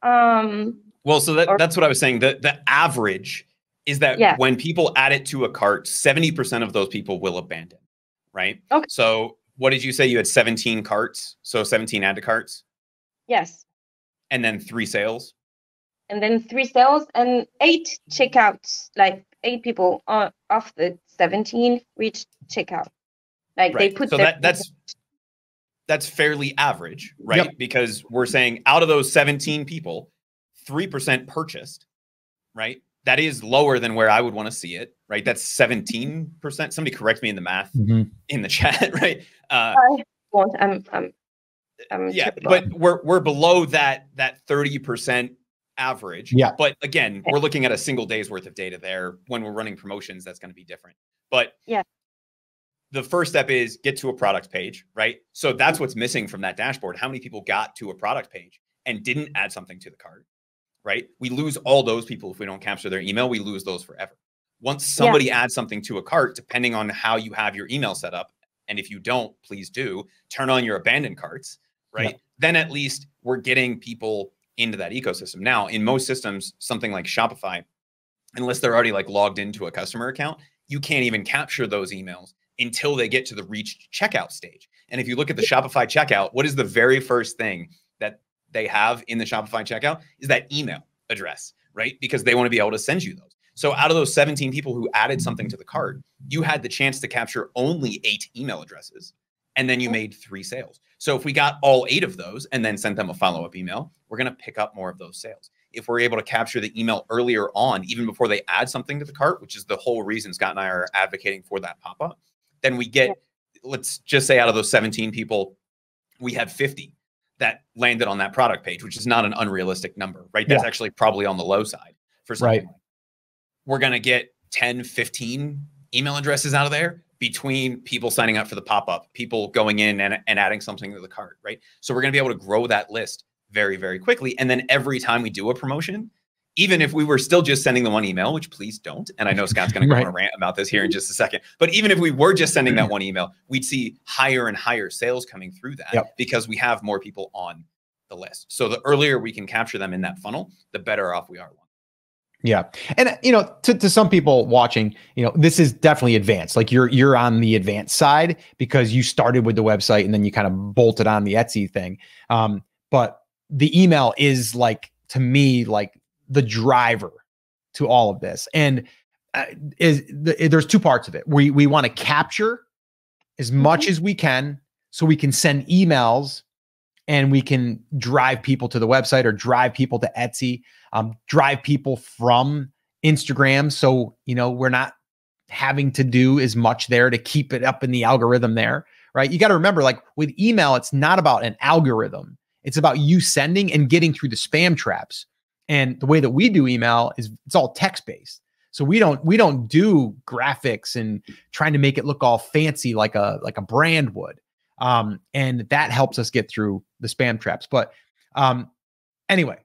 Well, so that's what I was saying. The average is that when people add it to a cart, 70% of those people will abandon, right? Okay. So what did you say? You had 17 carts. So 17 add to carts? Yes. And then 3 sales? And then 3 sales and 8 checkouts, like 8 people off the 17 reached checkout. Like they put so that's fairly average, right? Yep. Because we're saying out of those 17 people, 3% purchased, right? That is lower than where I would want to see it, right? That's 17%. Somebody correct me in the math in the chat, right? I won't. I'm yeah, terrible. But we're below that 30% average. Yeah. But again, we're looking at a single day's worth of data there. When we're running promotions, that's going to be different. But yeah. The first step is get to a product page, right? So that's what's missing from that dashboard. How many people got to a product page and didn't add something to the cart, right? We lose all those people if we don't capture their email. We lose those forever. Once somebody adds something to a cart, depending on how you have your email set up, and if you don't, please do turn on your abandoned carts, right? Yeah. Then at least we're getting people into that ecosystem. Now, in most systems, something like Shopify, unless they're already like logged into a customer account, you can't even capture those emails until they get to the reached checkout stage. And if you look at the Shopify checkout, what is the very first thing that they have in the Shopify checkout is that email address, right? Because they want to be able to send you those. So out of those 17 people who added something to the cart, you had the chance to capture only 8 email addresses, and then you made 3 sales. So if we got all 8 of those and then sent them a follow-up email, we're going to pick up more of those sales. If we're able to capture the email earlier on, even before they add something to the cart, which is the whole reason Scott and I are advocating for that pop-up, then we get, let's just say out of those 17 people, we had 50 that landed on that product page, which is not an unrealistic number, right? That's actually probably on the low side for something. Right. We're going to get 10, 15 email addresses out of there between people signing up for the pop-up, people going in and adding something to the cart, right? So we're going to be able to grow that list very, very quickly. And then every time we do a promotion, even if we were still just sending the one email, which please don't, and I know Scott's going to go on a rant about this here in just a second, but even if we were just sending that one email, we'd see higher and higher sales coming through that because we have more people on the list. So the earlier we can capture them in that funnel, the better off we are. Yeah. And, you know, to some people watching, you know, this is definitely advanced. Like you're on the advanced side because you started with the website and then you kind of bolted on the Etsy thing. But the email is like, to me, like the driver to all of this. And there's two parts of it. We want to capture as much as we can so we can send emails and we can drive people to the website or drive people to Etsy, drive people from Instagram. So, you know, we're not having to do as much there to keep it up in the algorithm there, right? You got to remember, like with email, it's not about an algorithm. It's about you sending and getting through the spam traps. And the way that we do email is it's all text-based. So we don't do graphics and trying to make it look all fancy like a brand would. And that helps us get through the spam traps. But anyway,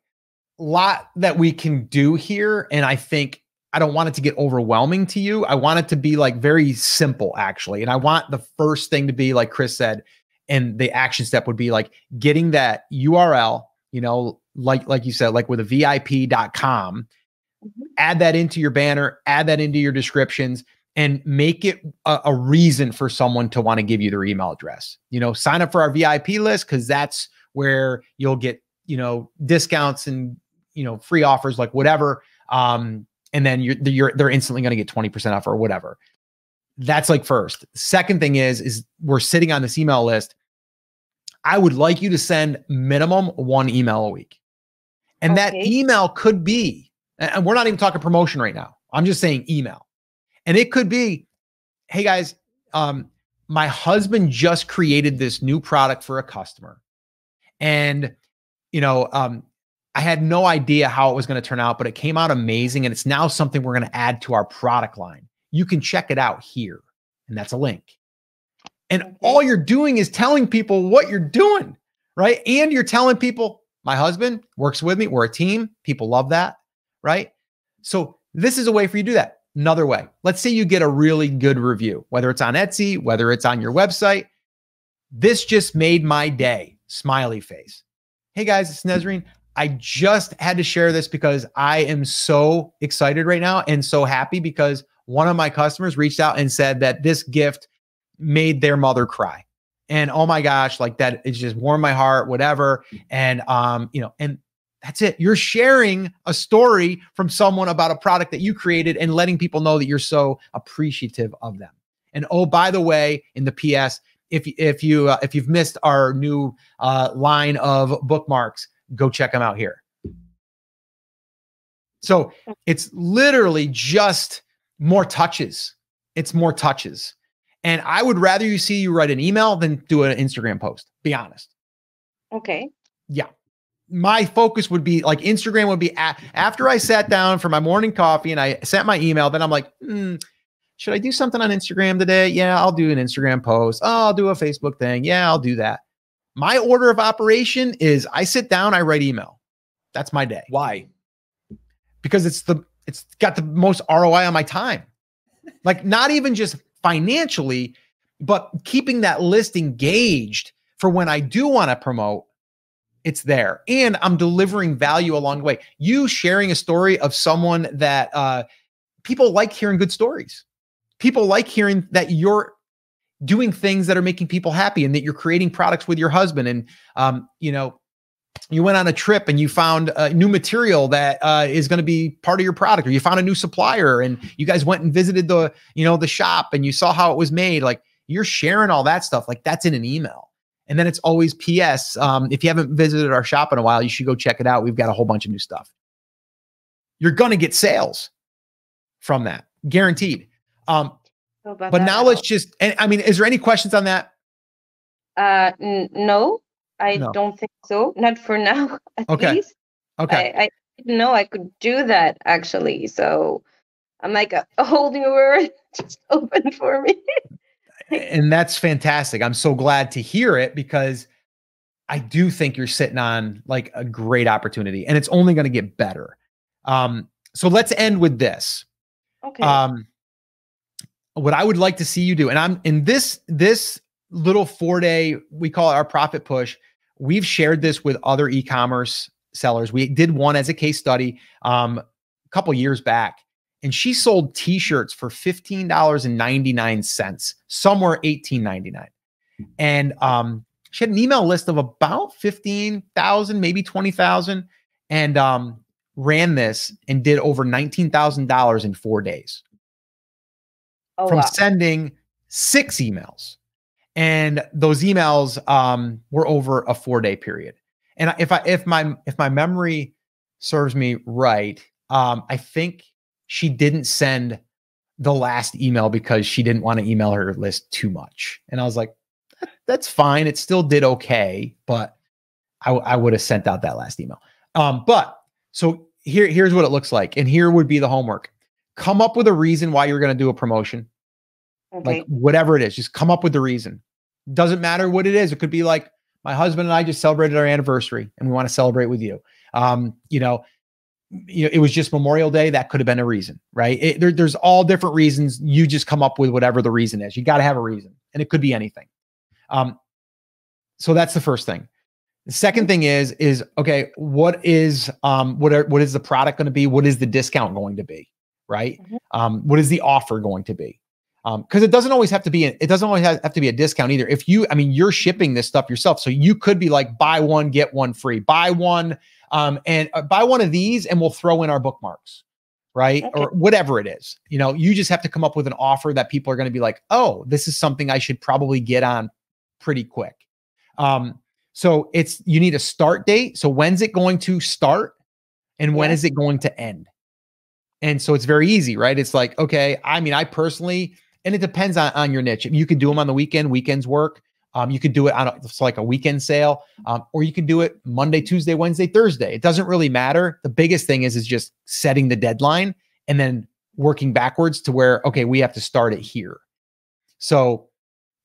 a lot that we can do here. And I think I don't want it to get overwhelming to you. I want it to be like very simple, actually. And I want the first thing to be like Chris said, and the action step would be like getting that URL, you know, like you said, like with a VIP.com, add that into your banner, add that into your descriptions, and make it a reason for someone to want to give you their email address. You know, sign up for our VIP list because that's where you'll get, you know, discounts and, you know, free offers, like whatever. And then they're instantly going to get 20% off or whatever. That's like first. Second thing is we're sitting on this email list. I would like you to send minimum 1 email a week. And that email could be, and we're not even talking promotion right now. I'm just saying email. And it could be, hey guys, my husband just created this new product for a customer. And, you know, I had no idea how it was going to turn out, but it came out amazing. And it's now something we're going to add to our product line. You can check it out here. And that's a link. And all you're doing is telling people what you're doing, right? And you're telling people, my husband works with me. We're a team. People love that, right? So this is a way for you to do that. Another way, let's say you get a really good review, whether it's on Etsy, whether it's on your website. This just made my day, smiley face. Hey guys, it's Nezreen. I just had to share this because I am so excited right now and so happy because one of my customers reached out and said that this gift made their mother cry. And oh my gosh, like that, it just warmed my heart, whatever. And, you know, and that's it. You're sharing a story from someone about a product that you created and letting people know that you're so appreciative of them. And oh, by the way, in the PS, if you've missed our new line of bookmarks, go check them out here. So it's literally just more touches. It's more touches. And I would rather you see you write an email than do an Instagram post, be honest. Okay. Yeah. My focus would be like Instagram would be after I sat down for my morning coffee and I sent my email, then I'm like, should I do something on Instagram today? Yeah, I'll do an Instagram post. Oh, I'll do a Facebook thing. Yeah, I'll do that. My order of operation is I sit down, I write email. That's my day. Why? Because it's got the most ROI on my time. Like not even just financially, But keeping that list engaged for when I do want to promote, it's there. And I'm delivering value along the way. You sharing a story of someone that people like hearing good stories. People like hearing that you're doing things that are making people happy and that you're creating products with your husband. And, you know, you went on a trip and you found new material that is going to be part of your product, or you found a new supplier and you guys went and visited the, you know, the shop and you saw how it was made. Like, you're sharing all that stuff. Like, that's in an email. And then it's always PS. If you haven't visited our shop in a while, you should go check it out. We've got a whole bunch of new stuff. You're going to get sales from that, guaranteed. But now let's just, and I mean, is there any questions on that? No. I don't think so. Not for now, at least. Okay. I didn't know I could do that, actually. So I'm like, a whole new world just opened for me. And that's fantastic. I'm so glad to hear it, because I do think you're sitting on like a great opportunity, and it's only going to get better. So let's end with this. Okay. What I would like to see you do, and I'm in this little 4-day, we call it our profit push. We've shared this with other e-commerce sellers. We did one as a case study a couple years back, and she sold t-shirts for $15.99, some were $18.99. And she had an email list of about 15,000, maybe 20,000, and ran this and did over $19,000 in 4 days. Oh, from sending 6 emails. And those emails were over a 4-day period. And if my memory serves me right, I think she didn't send the last email because she didn't want to email her list too much. And I was like, that's fine. It still did okay, but I would have sent out that last email. But so here's what it looks like. And here would be the homework. Come up with a reason why you're going to do a promotion. Okay. Like, whatever it is, just come up with the reason. Doesn't matter what it is. It could be like, my husband and I just celebrated our anniversary and we want to celebrate with you. You know, it was just Memorial Day. That could have been a reason, right? There's all different reasons. You just come up with whatever the reason is. You got to have a reason, and it could be anything. So that's the first thing. The second thing is, okay, what is the product going to be? What is the discount going to be? Right? Mm-hmm. What is the offer going to be? Because it doesn't always have to be, it doesn't always have to be a discount either. If you, I mean, you're shipping this stuff yourself, so you could be like, buy one, get one free, buy one, buy one of these, and we'll throw in our bookmarks, right? Okay. Or whatever it is. You know, you just have to come up with an offer that people are going to be like, oh, this is something I should probably get on pretty quick. So you need a start date. So when's it going to start, and when is it going to end? And so it's very easy, right? It's like, okay, I mean, I personally. And it depends on your niche. You could do them on the weekend. Weekends work. You could do it on like a weekend sale, or you could do it Monday, Tuesday, Wednesday, Thursday. It doesn't really matter. The biggest thing is just setting the deadline and then working backwards to where, okay, we have to start it here. So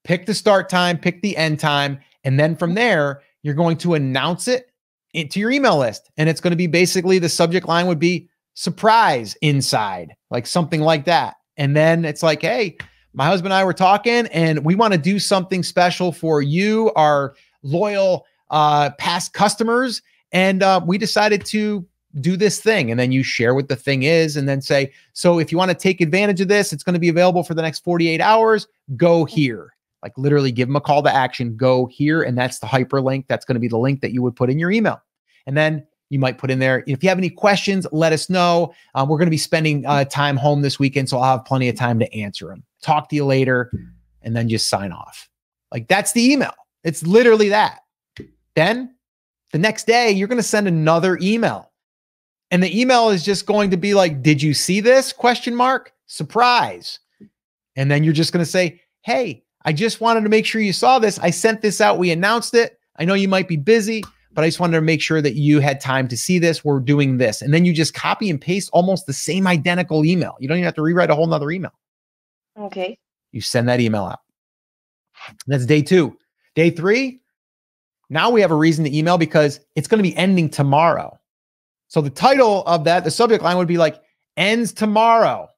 pick the start time, pick the end time. And then from there, you're going to announce it into your email list. And it's going to be basically, the subject line would be surprise inside, like something like that. And then it's like, hey, my husband and I were talking, and we want to do something special for you, our loyal past customers. And we decided to do this thing. And then you share what the thing is, and then say, so if you want to take advantage of this, it's going to be available for the next 48 hours. Go here. Like, literally give them a call to action. Go here. And that's the hyperlink. That's going to be the link that you would put in your email. And then you might put in there, if you have any questions, let us know. We're going to be spending time home this weekend, so I'll have plenty of time to answer them. Talk to you later, and then just sign off. Like, that's the email. It's literally that. Then the next day, you're going to send another email. And the email is just going to be like, did you see this? ? Surprise. And then you're just going to say, hey, I just wanted to make sure you saw this. I sent this out. We announced it. I know you might be busy, but I just wanted to make sure that you had time to see this. We're doing this. And then you just copy and paste almost the same identical email. You don't even have to rewrite a whole nother email. Okay. You send that email out. That's day 2. Day 3, now we have a reason to email, because it's going to be ending tomorrow. So the title of that, the subject line would be like, ends tomorrow,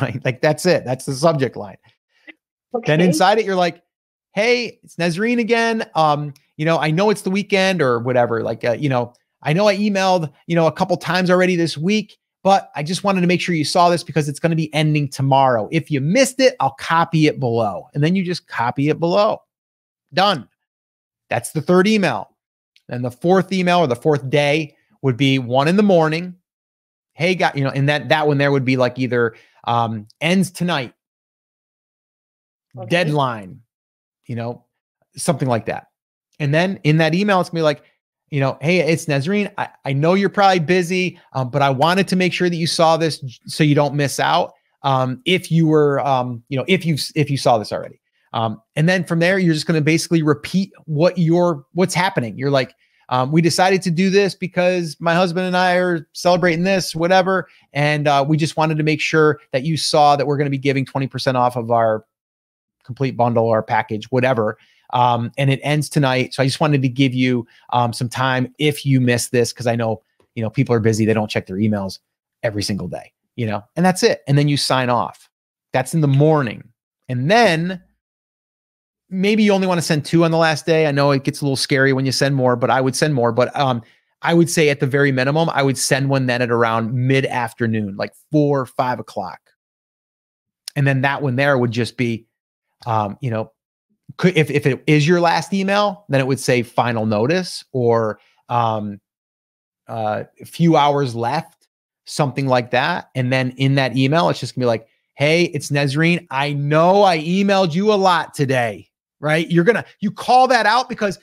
right? Like, that's it. That's the subject line. Okay. Then inside it, you're like, hey, it's Nazreen again. You know, I know it's the weekend or whatever. Like, you know I emailed, you know, a couple times already this week, but I just wanted to make sure you saw this because it's going to be ending tomorrow. If you missed it, I'll copy it below. And then you just copy it below. Done. That's the third email. And the fourth email or the fourth day would be 1 in the morning. Hey, guy, you know, and that one there would be like either ends tonight, okay, deadline, you know, something like that. And then in that email, it's gonna be like, you know, hey, it's Nazreen. I know you're probably busy, but I wanted to make sure that you saw this so you don't miss out. If you were, you know, if you saw this already. And then from there, you're just going to basically repeat what's happening. You're like, we decided to do this because my husband and I are celebrating this, whatever. And we just wanted to make sure that you saw that we're going to be giving 20% off of our complete bundle or package, whatever. And it ends tonight. So I just wanted to give you some time if you miss this, because I know, you know, people are busy. They don't check their emails every single day, you know, and that's it. And then you sign off. That's in the morning. And then maybe you only want to send 2 on the last day. I know it gets a little scary when you send more, but I would send more. But I would say at the very minimum, I would send one then at around mid-afternoon, like 4 or 5 o'clock. And then that one there would just be, you know, if it is your last email, then it would say final notice or a few hours left, something like that. And then in that email, it's just gonna be like, hey, it's Nazreen. I know I emailed you a lot today. Right? You call that out because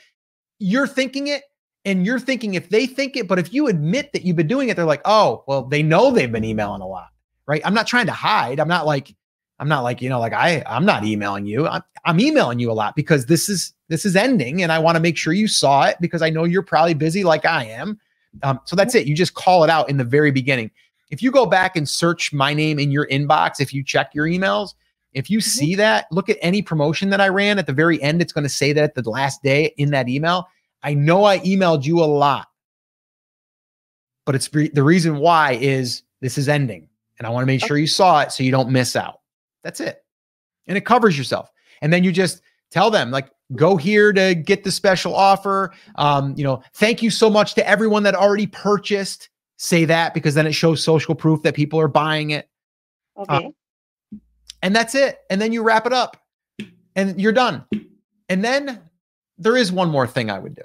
you're thinking it and you're thinking if they think it, but if you admit that you've been doing it, they're like, oh, well, they know they've been emailing a lot. Right? I'm not trying to hide. I'm not like, you know, like I'm not emailing you. I'm emailing you a lot because this is ending and I want to make sure you saw it because I know you're probably busy like I am. So that's it. You just call it out in the very beginning. If you go back and search my name in your inbox, if you check your emails, if you see that, look at any promotion that I ran at the very end. It's going to say that at the last day in that email, I know I emailed you a lot, but it's the reason why is this is ending and I want to make sure you saw it so you don't miss out. That's it. And it covers yourself. And then you just tell them like, go here to get the special offer. You know, thank you so much to everyone that already purchased. Say that because then it shows social proof that people are buying it. Okay. And that's it. And then you wrap it up and you're done. And then there is one more thing I would do.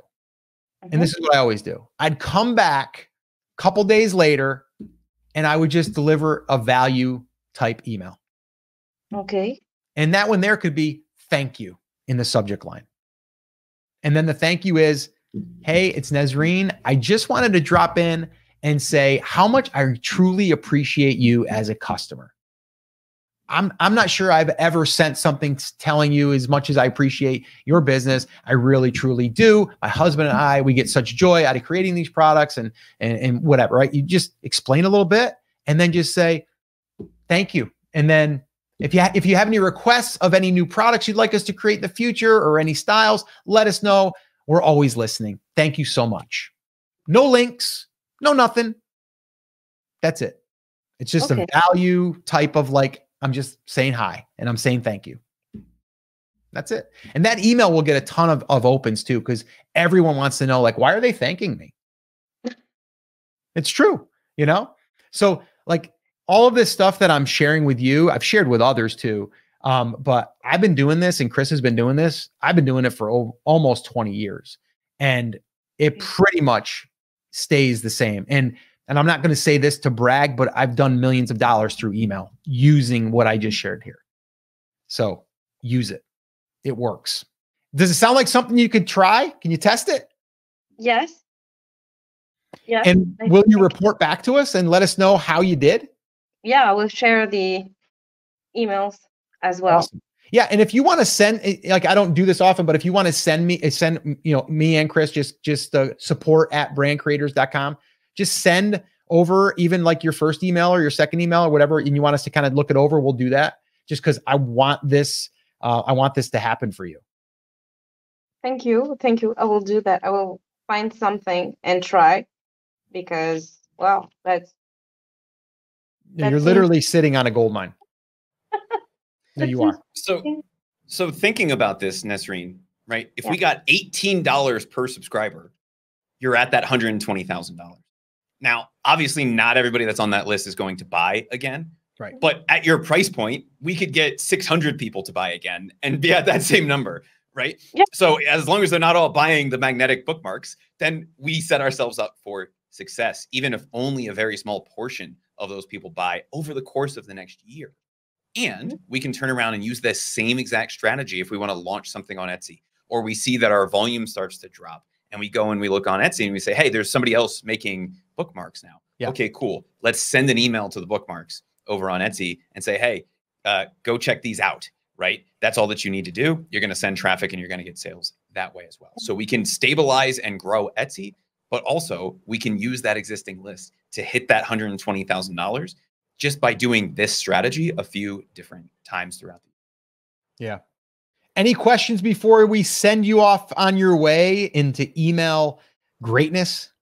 Okay. And this is what I always do. I'd come back a couple days later and I would just deliver a value type email. Okay. And that one there could be thank you in the subject line. And then the thank you is, hey, it's Nazreen. I just wanted to drop in and say how much I truly appreciate you as a customer. I'm not sure I've ever sent something telling you as much as I appreciate your business. I really, truly do. My husband and I, we get such joy out of creating these products and whatever, right? You just explain a little bit and then just say, thank you. And then if you have any requests of any new products you'd like us to create in the future or any styles, let us know. We're always listening. Thank you so much. No links. No, nothing. That's it. It's just okay. A value type of like, I'm just saying hi and I'm saying thank you. That's it. And that email will get a ton of opens too, because everyone wants to know like, why are they thanking me? It's true, you know? So like all of this stuff that I'm sharing with you, I've shared with others too, but I've been doing this and Chris has been doing this. I've been doing it for almost 20 years and it pretty much stays the same. And I'm not going to say this to brag, but I've done millions of dollars through email using what I just shared here. So use it. It works. Does it sound like something you could try? Can you test it? Yes. Yeah. And will you report back to us and let us know how you did? Yeah, I will share the emails as well. Awesome. Yeah. And if you want to send, like, I don't do this often, but if you want to send you know, me and Chris, just support@brandcreators.com, just send over even like your first email or your second email or whatever. And you want us to kind of look it over. We'll do that just because I want this to happen for you. Thank you. Thank you. I will do that. I will find something and try because, wow, that's you're literally sitting on a gold mine. No, you are. So So thinking about this, Nesreen, right? If we got $18 per subscriber, you're at that $120,000. Now, obviously not everybody that's on that list is going to buy again. Right. But at your price point, we could get 600 people to buy again and be at that same number, right? Yep. So as long as they're not all buying the magnetic bookmarks, then we set ourselves up for success, even if only a very small portion of those people buy over the course of the next year. And we can turn around and use this same exact strategy if we want to launch something on Etsy, or we see that our volume starts to drop and we go and we look on Etsy and we say, hey, there's somebody else making bookmarks now. Yeah. Okay, cool. Let's send an email to the bookmarks over on Etsy and say, hey, go check these out, right? That's all that you need to do. You're going to send traffic and you're going to get sales that way as well. So we can stabilize and grow Etsy, but also we can use that existing list to hit that $120,000 just by doing this strategy a few different times throughout the year. Yeah. Any questions before we send you off on your way into email greatness?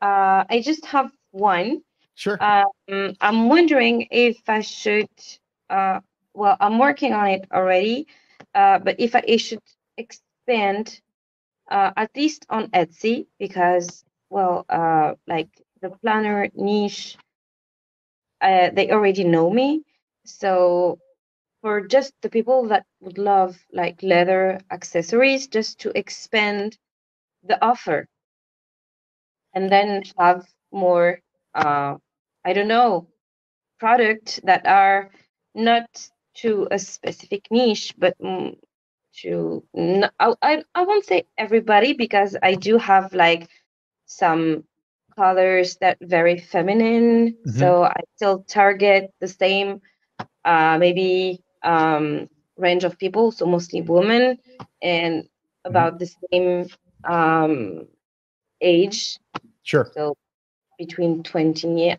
I just have one. Sure. I'm wondering if I should, well, I'm working on it already, but if I should expand at least on Etsy, because, well, like the planner niche, they already know me. So for just the people that would love like leather accessories, just to expand the offer and then have more, I don't know, products that are not to a specific niche, but to, no, I won't say everybody, because I do have like some colors that very feminine. Mm-hmm. So I still target the same maybe range of people, so mostly women and about the same age. Sure. So between 20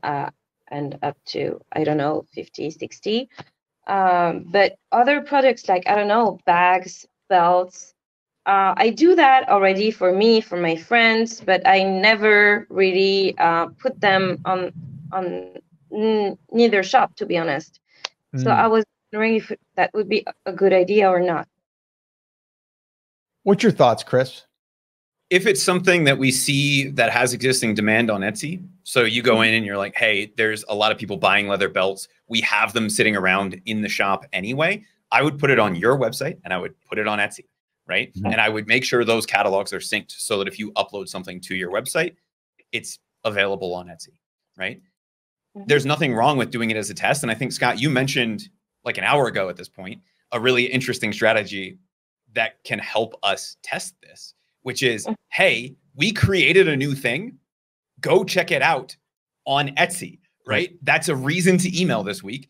and up to, I don't know, 50, 60. But other products like, I don't know, bags, belts, I do that already for me, for my friends, but I never really put them on neither shop, to be honest. Mm. So I was wondering if that would be a good idea or not. What's your thoughts, Chris? If it's something that we see that has existing demand on Etsy, so you go in and you're like, hey, there's a lot of people buying leather belts. We have them sitting around in the shop anyway. I would put it on your website and I would put it on Etsy, right? Mm-hmm. And I would make sure those catalogs are synced so that if you upload something to your website, it's available on Etsy, right? Mm-hmm. There's nothing wrong with doing it as a test. And I think, Scott, you mentioned like an hour ago at this point, a really interesting strategy that can help us test this, which is, hey, we created a new thing. Go check it out on Etsy, right? That's a reason to email this week.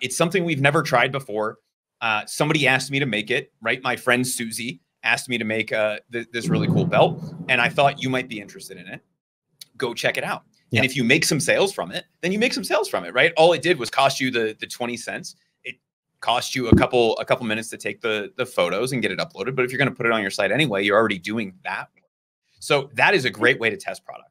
It's something we've never tried before. Somebody asked me to make it, right? My friend Susie asked me to make this really cool belt, and I thought you might be interested in it. Go check it out. Yeah. And if you make some sales from it, then you make some sales from it, right? All it did was cost you the 20 cents. It cost you a couple minutes to take the photos and get it uploaded. But if you're going to put it on your site anyway, you're already doing that. So that is a great way to test products.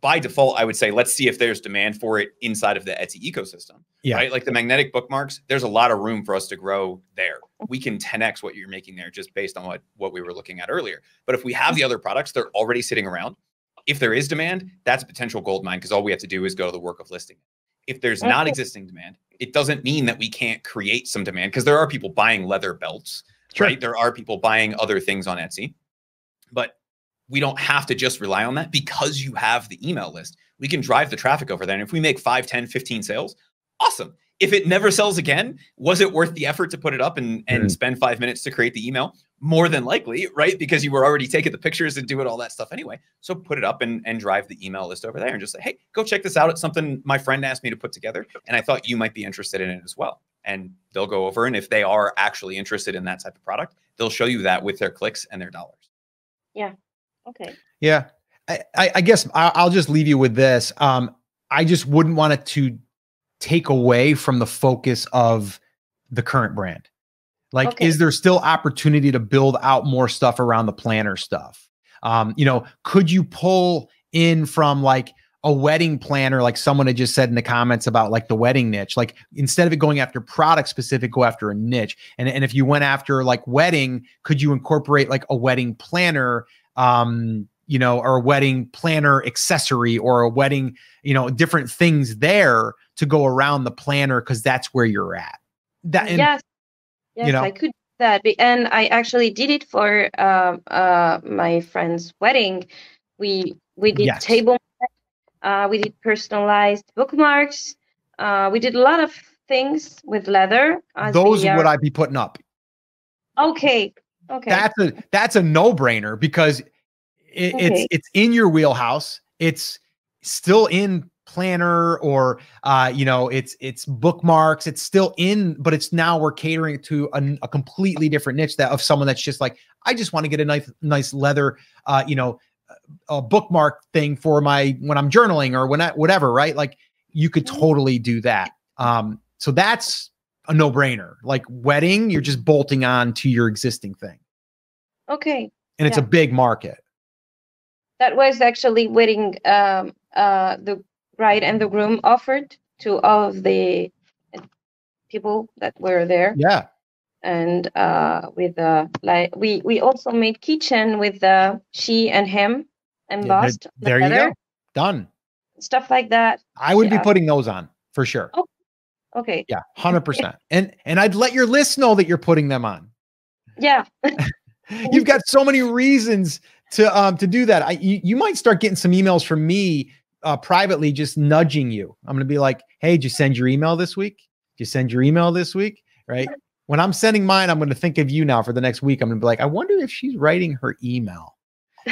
By default, I would say, let's see if there's demand for it inside of the Etsy ecosystem, yeah, right? Like the magnetic bookmarks, there's a lot of room for us to grow there. We can 10X what you're making there just based on what we were looking at earlier. But if we have the other products, they're already sitting around. If there is demand, that's a potential gold mine, because all we have to do is go to the work of listing. If there's not existing demand, it doesn't mean that we can't create some demand, because there are people buying leather belts, sure, right? There are people buying other things on Etsy, but we don't have to just rely on that because you have the email list. We can drive the traffic over there. And if we make 5, 10, 15 sales, awesome. If it never sells again, was it worth the effort to put it up and spend 5 minutes to create the email? More than likely, right? Because you were already taking the pictures and doing all that stuff anyway. So put it up and drive the email list over there and just say, hey, go check this out. It's something my friend asked me to put together, and I thought you might be interested in it as well. And they'll go over, and if they are actually interested in that type of product, they'll show you that with their clicks and their dollars. Yeah. Okay. Yeah. I guess I'll just leave you with this. I just wouldn't want it to take away from the focus of the current brand. Like, okay, is there still opportunity to build out more stuff around the planner stuff? You know, could you pull in from like a wedding planner, like someone had just said in the comments about like the wedding niche, like instead of it going after product specific, go after a niche. And if you went after like wedding, could you incorporate like a wedding planner, you know, or a wedding planner accessory or a wedding, you know, different things there to go around the planner? Cause that's where you're at. That, and, yes. Yes, you know, I could. That. And I actually did it for my friend's wedding. We did yes. table, we did personalized bookmarks, we did a lot of things with leather. Those would I be putting up. Okay, okay. That's a no-brainer because it, okay. it's in your wheelhouse. It's still in planner or you know, it's bookmarks, it's still in, but it's now we're catering to a completely different niche, that of someone that's just like, I just want to get a nice leather you know, a bookmark thing for my, when I'm journaling or when I, whatever, right? Like you could totally do that. So that's a no-brainer. Like wedding, you're just bolting on to your existing thing. Okay. And it's yeah. a big market. That was actually wedding the bride and the groom offered to all of the people that were there. Yeah. And with like we also made kitchen with she and him embossed. Yeah, there you go. Done. Stuff like that. I would yeah. be putting those on for sure. Oh, okay. Yeah, 100%. And I'd let your list know that you're putting them on. Yeah. You've got so many reasons to do that. You might start getting some emails from me privately, just nudging you. I'm gonna be like, hey, did you send your email this week? Did you send your email this week? Right. When I'm sending mine, I'm going to think of you now for the next week. I'm going to be like, I wonder if she's writing her email,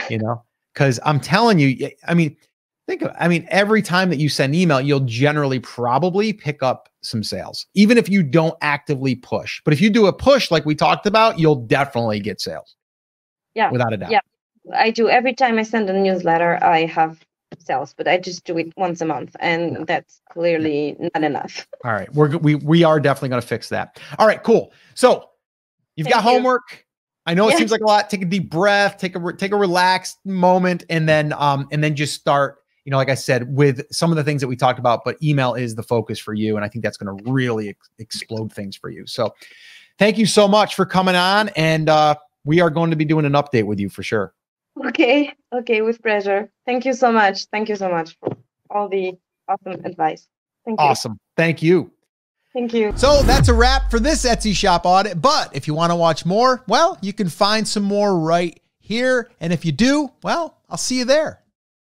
you know, because I'm telling you, I mean, every time that you send email, you'll generally probably pick up some sales, even if you don't actively push. But if you do a push, like we talked about, you'll definitely get sales. Yeah. Without a doubt. Yeah. I do. Every time I send a newsletter, I have sales, but I just do it once a month, and that's clearly not enough. All right, we are definitely going to fix that. All right, cool. So you've Thank got you. Homework. I know yeah. it seems like a lot. Take a deep breath. Take a relaxed moment, and then just start. You know, like I said, with some of the things that we talked about, but email is the focus for you, and I think that's going to really explode things for you. So thank you so much for coming on, and we are going to be doing an update with you for sure. Okay. Okay. With pleasure. Thank you so much. Thank you so much for all the awesome advice. Thank you. Awesome. Thank you. Thank you. So that's a wrap for this Etsy shop audit. But if you want to watch more, well, you can find some more right here. And if you do, well, I'll see you there.